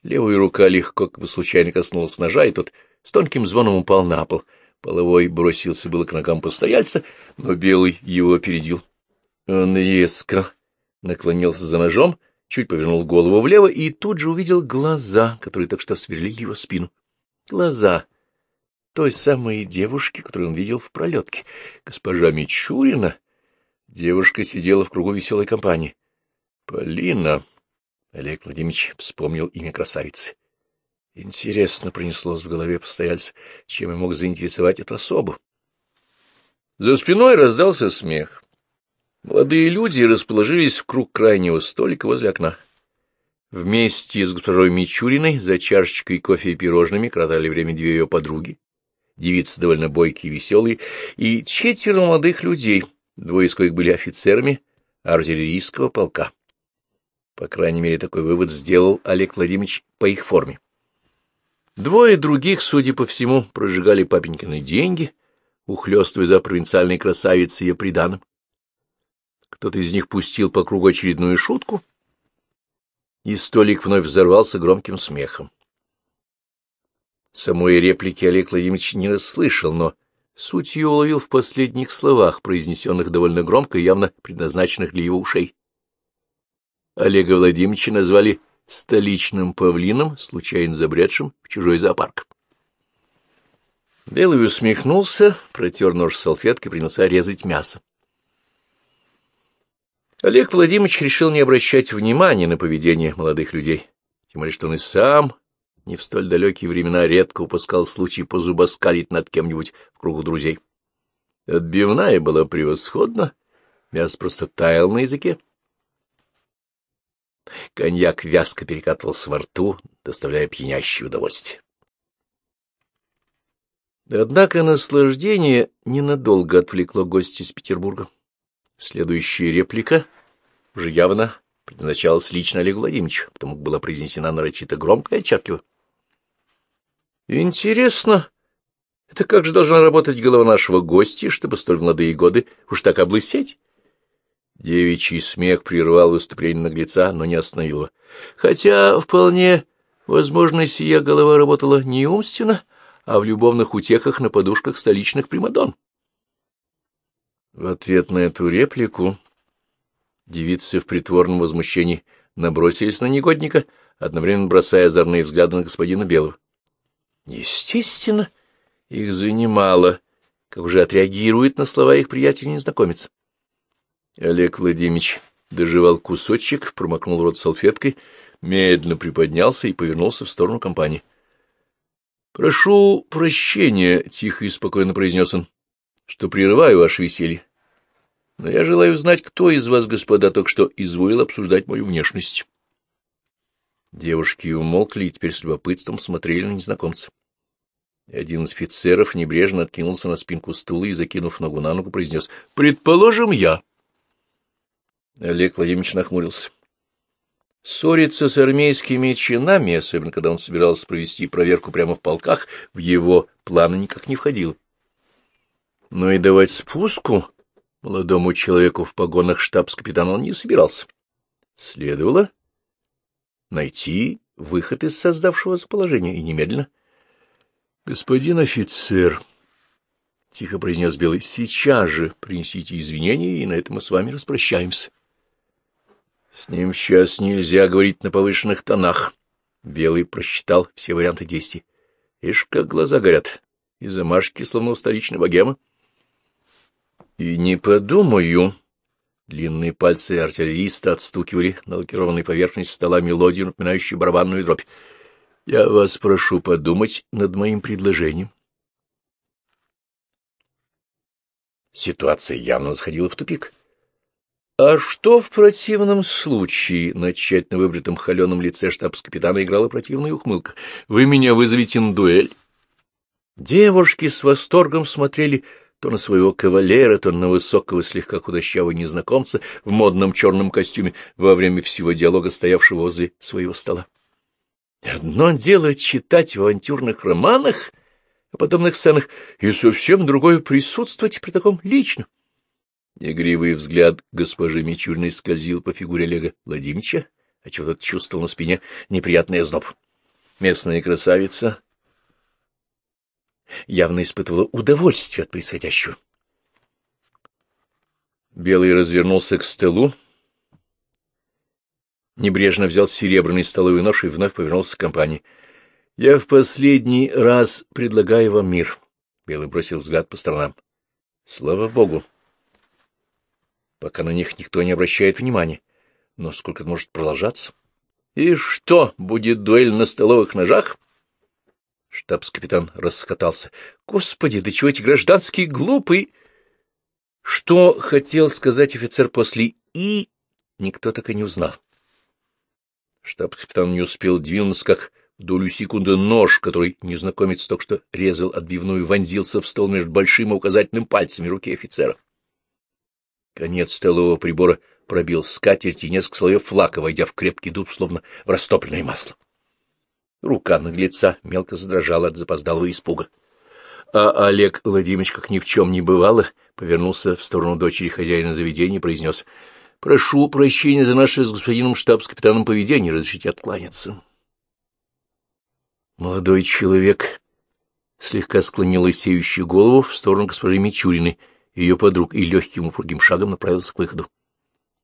Левая рука легко, как бы случайно, коснулась ножа, и тот с тонким звоном упал на пол. Половой бросился было к ногам постояльца, но Белый его опередил. Он резко наклонился за ножом, чуть повернул голову влево и тут же увидел глаза, которые так что сверлили его спину. Глаза той самой девушки, которую он видел в пролетке, госпожа Мичурина. Девушка сидела в кругу веселой компании. «Полина!» — Олег Владимирович вспомнил имя красавицы. Интересно пронеслось в голове постояльца, чем и мог заинтересовать эту особу. За спиной раздался смех. Молодые люди расположились в круг крайнего столика возле окна. Вместе с госпожой Мичуриной за чашечкой кофе и пирожными кротали время две ее подруги, девицы довольно бойкие и веселые, и четверо молодых людей, двое из коих были офицерами артиллерийского полка. По крайней мере, такой вывод сделал Олег Владимирович по их форме. Двое других, судя по всему, прожигали папенькины деньги, ухлёстывая за провинциальной красавицей ее приданым. Кто-то из них пустил по кругу очередную шутку, и столик вновь взорвался громким смехом. Самой реплики Олег Владимирович не расслышал, но суть ее уловил в последних словах, произнесенных довольно громко и явно предназначенных для его ушей. Олега Владимировича назвали столичным павлином, случайно забредшим в чужой зоопарк. Белый усмехнулся, протер нож салфеткой и принялся резать мясо. Олег Владимирович решил не обращать внимания на поведение молодых людей, тем более что он и сам не в столь далекие времена редко упускал случай позубоскалить над кем-нибудь в кругу друзей. Отбивная была превосходна, мясо просто таяло на языке. Коньяк вязко перекатывался во рту, доставляя пьянящее удовольствие. Однако наслаждение ненадолго отвлекло гостя из Петербурга. Следующая реплика уже явно предназначалась лично Олегу Владимировичу, потому как была произнесена нарочито громко и отчетливо. Интересно, это как же должна работать голова нашего гостя, чтобы столь молодые годы уж так облысеть? Девичий смех прервал выступление наглеца, но не остановил его. Хотя, вполне возможно, сия голова работала не умственно, а в любовных утехах на подушках столичных примадон. В ответ на эту реплику девицы в притворном возмущении набросились на негодника, одновременно бросая озорные взгляды на господина Белого. Естественно, их занимало, как же отреагирует на слова их приятель-незнакомец. Олег Владимирович дожевал кусочек, промокнул рот салфеткой, медленно приподнялся и повернулся в сторону компании. — Прошу прощения, — тихо и спокойно произнес он, — что прерываю ваше веселье. Но я желаю знать, кто из вас, господа, только что изволил обсуждать мою внешность. Девушки умолкли и теперь с любопытством смотрели на незнакомца. Один из офицеров небрежно откинулся на спинку стула и, закинув ногу на ногу, произнес: «Предположим, я». Олег Владимирович нахмурился. Ссориться с армейскими чинами, особенно когда он собирался провести проверку прямо в полках, в его планы никак не входило. Но и давать спуску молодому человеку в погонах штабс-капитана он не собирался. Следовало найти выход из создавшегося положения, и немедленно. — Господин офицер, — тихо произнес Белый, — сейчас же принесите извинения, и на этом мы с вами распрощаемся. — С ним сейчас нельзя говорить на повышенных тонах. Белый просчитал все варианты действий. Ишь, как глаза горят, и замашки, словно у столичной богемы. — И не подумаю. Длинные пальцы артиллериста отстукивали на лакированной поверхности стола мелодию, напоминающую барабанную дробь. Я вас прошу подумать над моим предложением. Ситуация явно сходила в тупик. А что в противном случае? На тщательно выбритом холеном лице штабс-капитана играла противная ухмылка. Вы меня вызовете на дуэль? Девушки с восторгом смотрели то на своего кавалера, то на высокого, слегка худощавого незнакомца в модном черном костюме во время всего диалога, стоявшего возле своего стола. Одно дело читать в авантюрных романах о подобных сценах, и совсем другое присутствовать при таком лично. Игривый взгляд госпожи Мичуриной скользил по фигуре Олега Владимировича, а чего-то чувствовал на спине неприятный озноб. Местная красавица явно испытывала удовольствие от происходящего. Белый развернулся к столу, небрежно взял серебряный столовый нож и вновь повернулся к компании. — Я в последний раз предлагаю вам мир. Белый бросил взгляд по сторонам. — Слава богу. Пока на них никто не обращает внимания. Но сколько это может продолжаться? — И что, будет дуэль на столовых ножах? Штабс-капитан расхохотался. — Господи, да чего эти гражданские глупые! Что хотел сказать офицер после «и», никто так и не узнал. Штаб-капитан не успел двинуться, как в долю секунды нож, который незнакомец только что резал отбивную, вонзился в стол между большим и указательным пальцами руки офицера. Конец столового прибора пробил скатерть и несколько слоев лака, войдя в крепкий дуб, словно в растопленное масло. Рука наглеца мелко задрожала от запоздалого испуга. А Олег Владимирович, как ни в чем не бывало, повернулся в сторону дочери хозяина заведения и произнес: — Прошу прощения за наше с господином штабс-капитаном поведение, разрешите откланяться. Молодой человек слегка склонил лысеющую голову в сторону госпожи Мичуриной, ее подруг, и легким упругим шагом направился к выходу.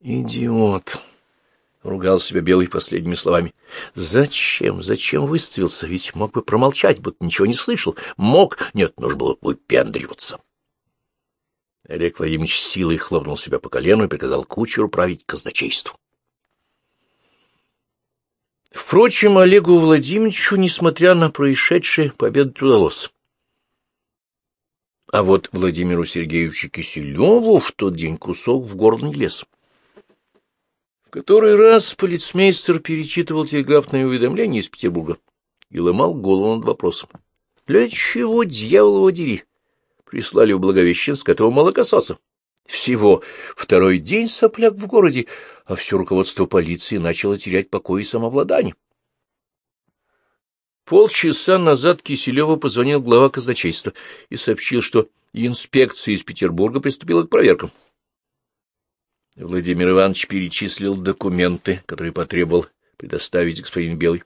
«Идиот!» — ругал себя Белый последними словами. «Зачем? Зачем выставился? Ведь мог бы промолчать, будто ничего не слышал. Мог? Нет, нужно было выпендриваться». Олег Владимирович силой хлопнул себя по колену и приказал кучеру править казначейству. Впрочем, Олегу Владимировичу, несмотря на происшедшее, победить удалось. А вот Владимиру Сергеевичу Киселеву в тот день кусок в горло не лез. В который раз полицмейстер перечитывал телеграфные уведомления из Петербурга и ломал голову над вопросом. Для чего, дьявол его дери? Прислали в Благовещенск этого молокососа. Всего второй день сопляк в городе, а все руководство полиции начало терять покой и самообладание. Полчаса назад Киселеву позвонил глава казначейства и сообщил, что инспекция из Петербурга приступила к проверкам. Владимир Иванович перечислил документы, которые потребовал предоставить господин Белый.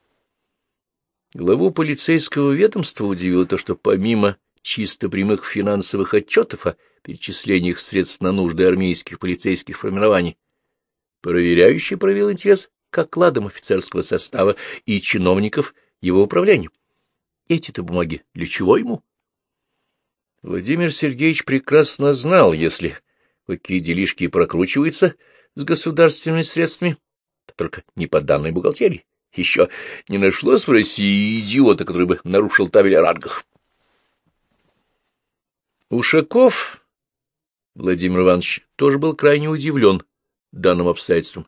Главу полицейского ведомства удивило то, что помимо чисто прямых финансовых отчетов о перечислениях средств на нужды армейских полицейских формирований, проверяющий проявил интерес к окладам офицерского состава и чиновников его управления. Эти-то бумаги для чего ему? Владимир Сергеевич прекрасно знал, если какие делишки прокручиваются с государственными средствами, то только не по данной бухгалтерии. Еще не нашлось в России идиота, который бы нарушил табель о рангах. Ушаков Владимир Иванович тоже был крайне удивлен данным обстоятельством,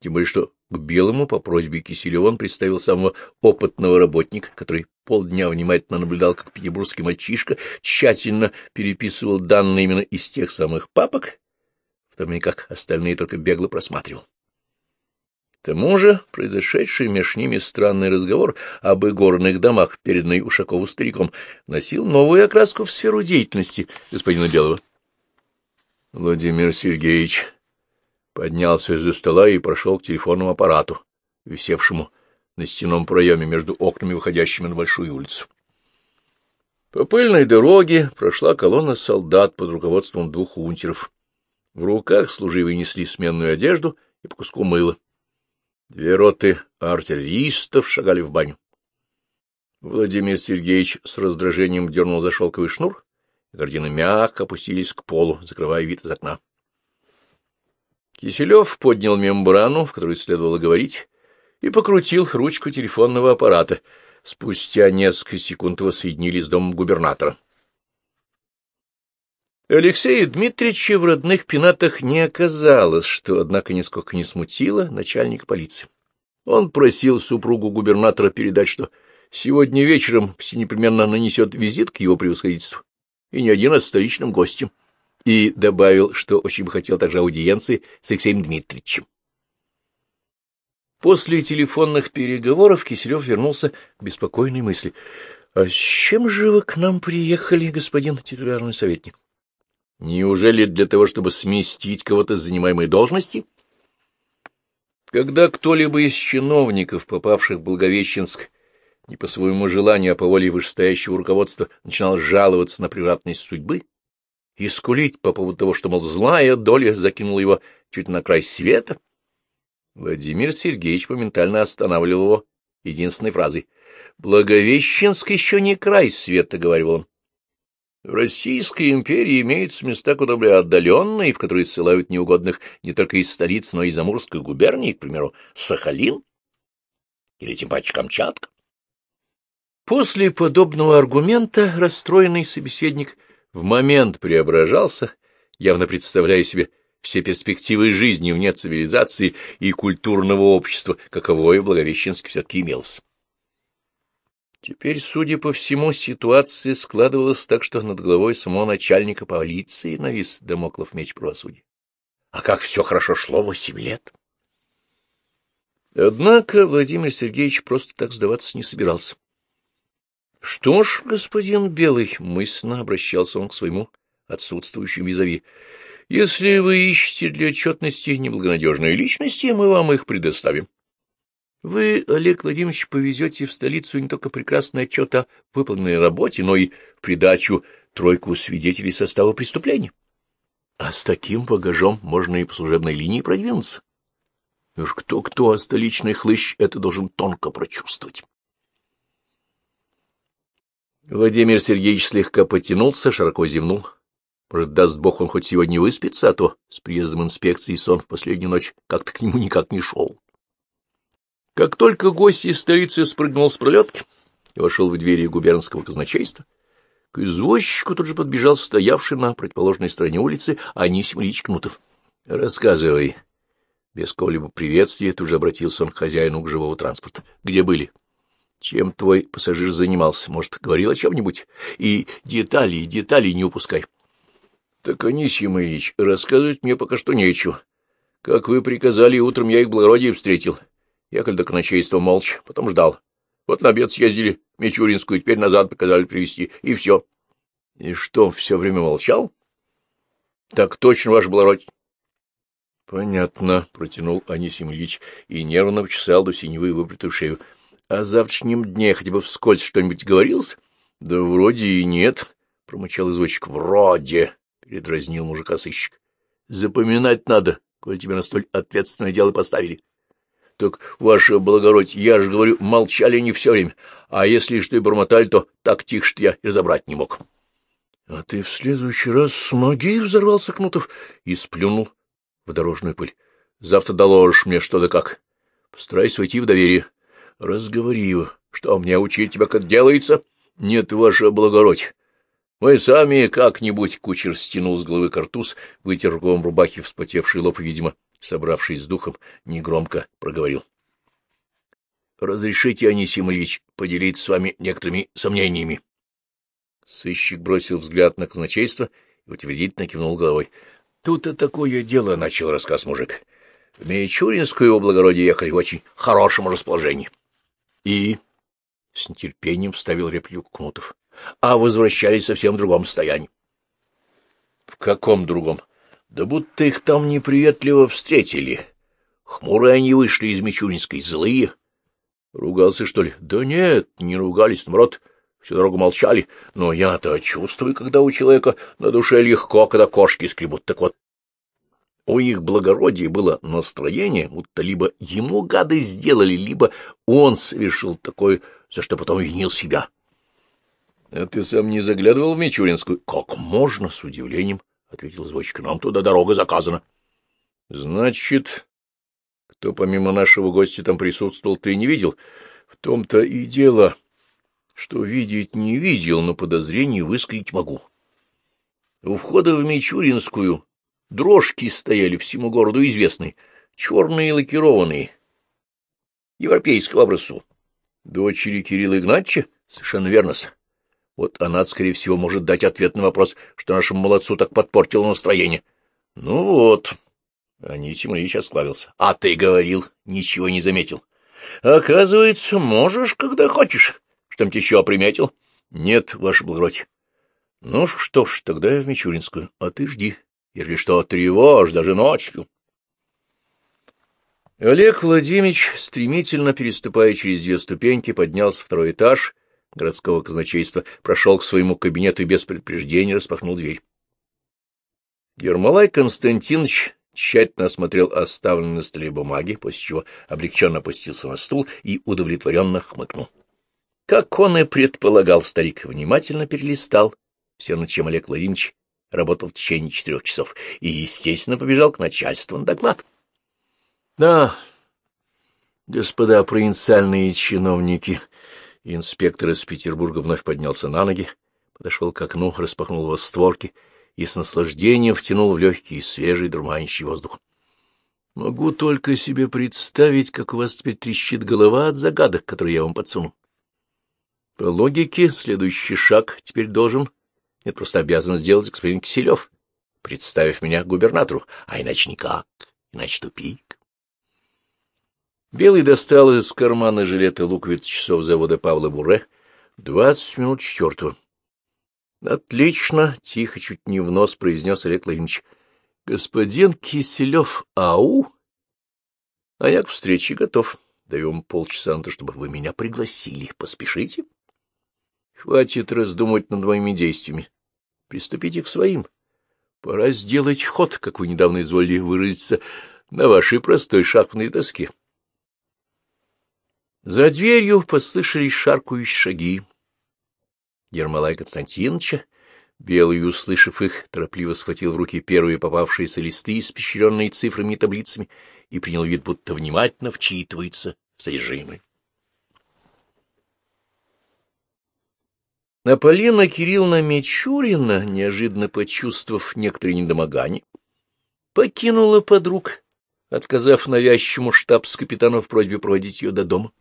тем более что К Белому по просьбе Киселева он представил самого опытного работника, который полдня внимательно наблюдал, как петербургский мальчишка тщательно переписывал данные именно из тех самых папок, в то время как остальные только бегло просматривал. К тому же произошедший между ними странный разговор об игорных домах, переданный Ушакову стариком, носил новую окраску в сферу деятельности господина Белого. Владимир Сергеевич поднялся из-за стола и прошел к телефонному аппарату, висевшему на стенном проеме между окнами, выходящими на большую улицу. По пыльной дороге прошла колонна солдат под руководством двух унтеров. В руках служивые несли сменную одежду и по куску мыла. Две роты артиллеристов шагали в баню. Владимир Сергеевич с раздражением дернул за шелковый шнур, и гардины мягко опустились к полу, закрывая вид из окна. Киселев поднял мембрану, в которой следовало говорить, и покрутил ручку телефонного аппарата. Спустя несколько секунд его соединили с домом губернатора. Алексея Дмитриевича в родных Пенатах не оказалось, что, однако, нисколько не смутило начальник полиции. Он просил супругу губернатора передать, что сегодня вечером все непременно нанесет визит к его превосходительству, и не один, а с столичным гостем, и добавил, что очень бы хотел также аудиенции с Алексеем Дмитриевичем. После телефонных переговоров Киселев вернулся к беспокойной мысли. — А с чем же вы к нам приехали, господин титулярный советник? — Неужели для того, чтобы сместить кого-то с занимаемой должности? Когда кто-либо из чиновников, попавших в Благовещенск, не по своему желанию, а по воле вышестоящего руководства, начинал жаловаться на превратность судьбы и скулить по поводу того, что, мол, злая доля закинула его чуть на край света, Владимир Сергеевич моментально останавливал его единственной фразой. «Благовещенск еще не край света», — говорил он. «В Российской империи имеются места куда более отдаленные, в которые ссылают неугодных не только из столиц, но и из Амурской губернии, к примеру, Сахалин или тем паче Камчатка». После подобного аргумента расстроенный собеседник в момент преображался, явно представляя себе все перспективы жизни вне цивилизации и культурного общества, каковое в Благовещенске все-таки имелось. Теперь, судя по всему, ситуация складывалась так, что над головой самого начальника полиции навис дамоклов меч правосудия. А как все хорошо шло восемь лет! Однако Владимир Сергеевич просто так сдаваться не собирался. — Что ж, господин Белый, — мысленно обращался он к своему отсутствующему визави, — если вы ищете для отчетности неблагонадежные личности, мы вам их предоставим. Вы, Олег Владимирович, повезете в столицу не только прекрасный отчет о выполненной работе, но и в придачу тройку свидетелей состава преступления. А с таким багажом можно и по служебной линии продвинуться. И уж кто-кто, а столичный хлыщ это должен тонко прочувствовать. Владимир Сергеевич слегка потянулся, широко зевнул. Может, даст бог, он хоть сегодня выспится, а то с приездом инспекции сон в последнюю ночь как-то к нему никак не шел. Как только гость из столицы спрыгнул с пролетки и вошел в двери губернского казначейства, к извозчику тут же подбежал стоявший на противоположной стороне улицы Анисим Ильич Кнутов. — Рассказывай. Без какого-либо приветствия тут же обратился он к хозяину к живого транспорта. — Где были? Чем твой пассажир занимался? Может, говорил о чем-нибудь? И детали, детали не упускай. — Так, Анисим Ильич, рассказывать мне пока что нечего. Как вы приказали, утром я их благородие встретил. Я когда к начальству молча, потом ждал. Вот на обед съездили в Мичуринскую, теперь назад приказали привезти, и все. — И что, все время молчал? — Так точно, ваше благородие. — Понятно, — протянул Анисим Ильич и нервно почесал до синевы выбритую шею. — О завтрашнем дне хотя бы вскользь что-нибудь говорилось? — Да вроде и нет, — промычал извозчик. — Вроде, — передразнил мужика сыщик. — Запоминать надо, коль тебя на столь ответственное дело поставили. — Так, ваше благородие, я же говорю, молчали не все время, а если что и бормотали, то так тихо, что я и забрать не мог. — А ты в следующий раз с ноги взорвался, Кнутов, и сплюнул в дорожную пыль. — Завтра доложишь мне что да как. Постарайся войти в доверие. — Разговори его. Что, мне учить тебя, как делается? — Нет, ваше благородие. Мы сами как-нибудь... Кучер стянул с головы картуз, вытер рукавом рубахи вспотевший лоб, видимо, собравшись с духом, негромко проговорил. — Разрешите, Анисим Ильич, поделиться с вами некоторыми сомнениями. Сыщик бросил взгляд на казначейство и утвердительно кивнул головой. — Тут-то такое дело, — начал рассказ мужик. — В Мичуринскую его благородие ехали в очень хорошем расположении. — И? — с нетерпением вставил реплику Кнутов. — А возвращались совсем в другом состоянии. — В каком другом? — Да будто их там неприветливо встретили. Хмурые они вышли из Мичуринской, злые. — Ругался, что ли? — Да нет, не ругались, наоборот, всю дорогу молчали. Но я-то чувствую, когда у человека на душе легко, когда кошки скребут. Так вот, у их благородия было настроение, будто либо ему гады сделали, либо он совершил такое, за что потом винил себя. — А ты сам не заглядывал в Мичуринскую? — Как можно, с удивлением, — ответил извозчик. — Нам туда дорога заказана. — Значит... Кто помимо нашего гостя там присутствовал, ты не видел? В том-то и дело, что видеть не видел, но подозрений высказать могу. У входа в Мичуринскую дрожки стояли всему городу известные, черные лакированные, европейского образцу. Дочери Кирилла Игнатьича? Совершенно верно-с. Вот она, скорее всего, может дать ответ на вопрос, что нашему молодцу так подпортило настроение. Ну вот... Анисим Ильич осклавился. — А ты говорил, ничего не заметил. — Оказывается, можешь, когда хочешь. Что-нибудь еще приметил? — Нет, ваше благородие. — Ну что ж, тогда я в Мичуринскую, а ты жди. Если что, тревожь даже ночью. Олег Владимирович, стремительно переступая через две ступеньки, поднялся в второй этаж городского казначейства, прошел к своему кабинету и без предупреждения распахнул дверь. Ермолай Константинович тщательно осмотрел оставленные на столе бумаги, после чего облегченно опустился на стул и удовлетворенно хмыкнул. Как он и предполагал, старик внимательно перелистал все, над чем Олег Владимирович работал в течение четырех часов, и, естественно, побежал к начальству на доклад. Да, господа провинциальные чиновники, инспектор из Петербурга вновь поднялся на ноги, подошел к окну, распахнул его створки и с наслаждением втянул в легкий, свежий, дурманящий воздух. Могу только себе представить, как у вас теперь трещит голова от загадок, которые я вам подсуну. По логике, следующий шаг теперь должен, нет, просто обязан сделать господин Киселев, представив меня губернатору, а иначе никак, иначе тупик. Белый достал из кармана жилета луковиц часов завода Павла Буре двадцать минут четвертого. — Отлично! — тихо, чуть не в нос произнес Олег Владимирович. — Господин Киселев, ау! — А я к встрече готов. Даю вам полчаса на то, чтобы вы меня пригласили. Поспешите. — Хватит раздумывать над моими действиями. Приступите к своим. Пора сделать ход, как вы недавно изволили выразиться, на вашей простой шахматной доске. За дверью послышались шаркающие шаги Ермолая Константиновича. Белый, услышав их, торопливо схватил в руки первые попавшиеся листы, испещренные цифрами и таблицами, и принял вид, будто внимательно вчитывается в содержимое. А Полина Кирилловна Мичурина, неожиданно почувствовав некоторые недомогания, покинула подруг, отказав навязчивому штабс-капитану в просьбе проводить ее до дома.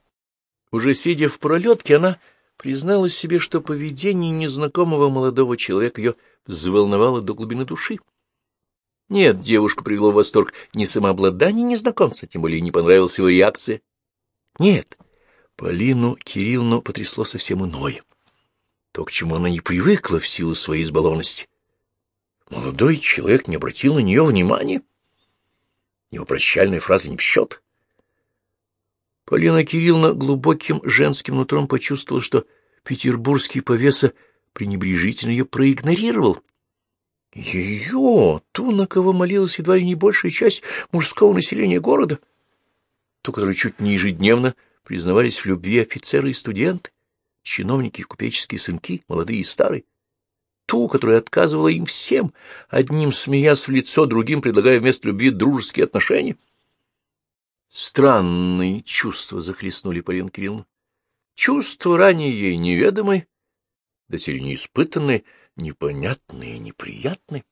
Уже сидя в пролетке, она призналась себе, что поведение незнакомого молодого человека ее взволновало до глубины души. Нет, девушку привело в восторг не самообладание незнакомца, тем более не понравилась его реакция. Нет, Полину Кирилловну потрясло совсем иное. То, к чему она не привыкла в силу своей избалованности. Молодой человек не обратил на нее внимания. Его прощальная фраза не в счет. Полина Кирилловна глубоким женским нутром почувствовала, что петербургский повеса пренебрежительно ее проигнорировал. Ее, ту, на кого молилась едва ли не большая часть мужского населения города, ту, которую чуть не ежедневно признавались в любви офицеры и студенты, чиновники и купеческие сынки, молодые и старые, ту, которая отказывала им всем, одним смеясь в лицо, другим предлагая вместо любви дружеские отношения. Странные чувства захлестнули Полину Кирилловну. Чувства, ранее ей неведомые, доселе неиспытанные, непонятные, неприятные.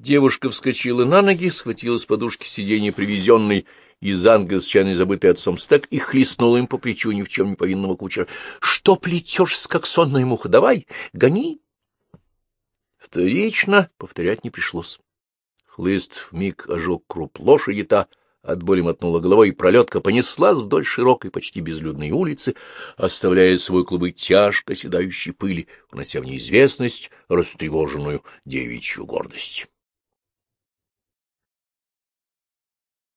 Девушка вскочила на ноги, схватила с подушки сиденья привезенной из Англии случайно забытой отцом стек и хлестнула им по плечу ни в чем не повинного кучера. — Что плетешься, как сонная муха? Давай, гони! Вторично повторять не пришлось. Хлыст вмиг ожег круп лошади, та от боли мотнула головой, и пролетка понеслась вдоль широкой, почти безлюдной улицы, оставляя свой клубы тяжко оседающей пыли, унося в неизвестность растревоженную девичью гордость.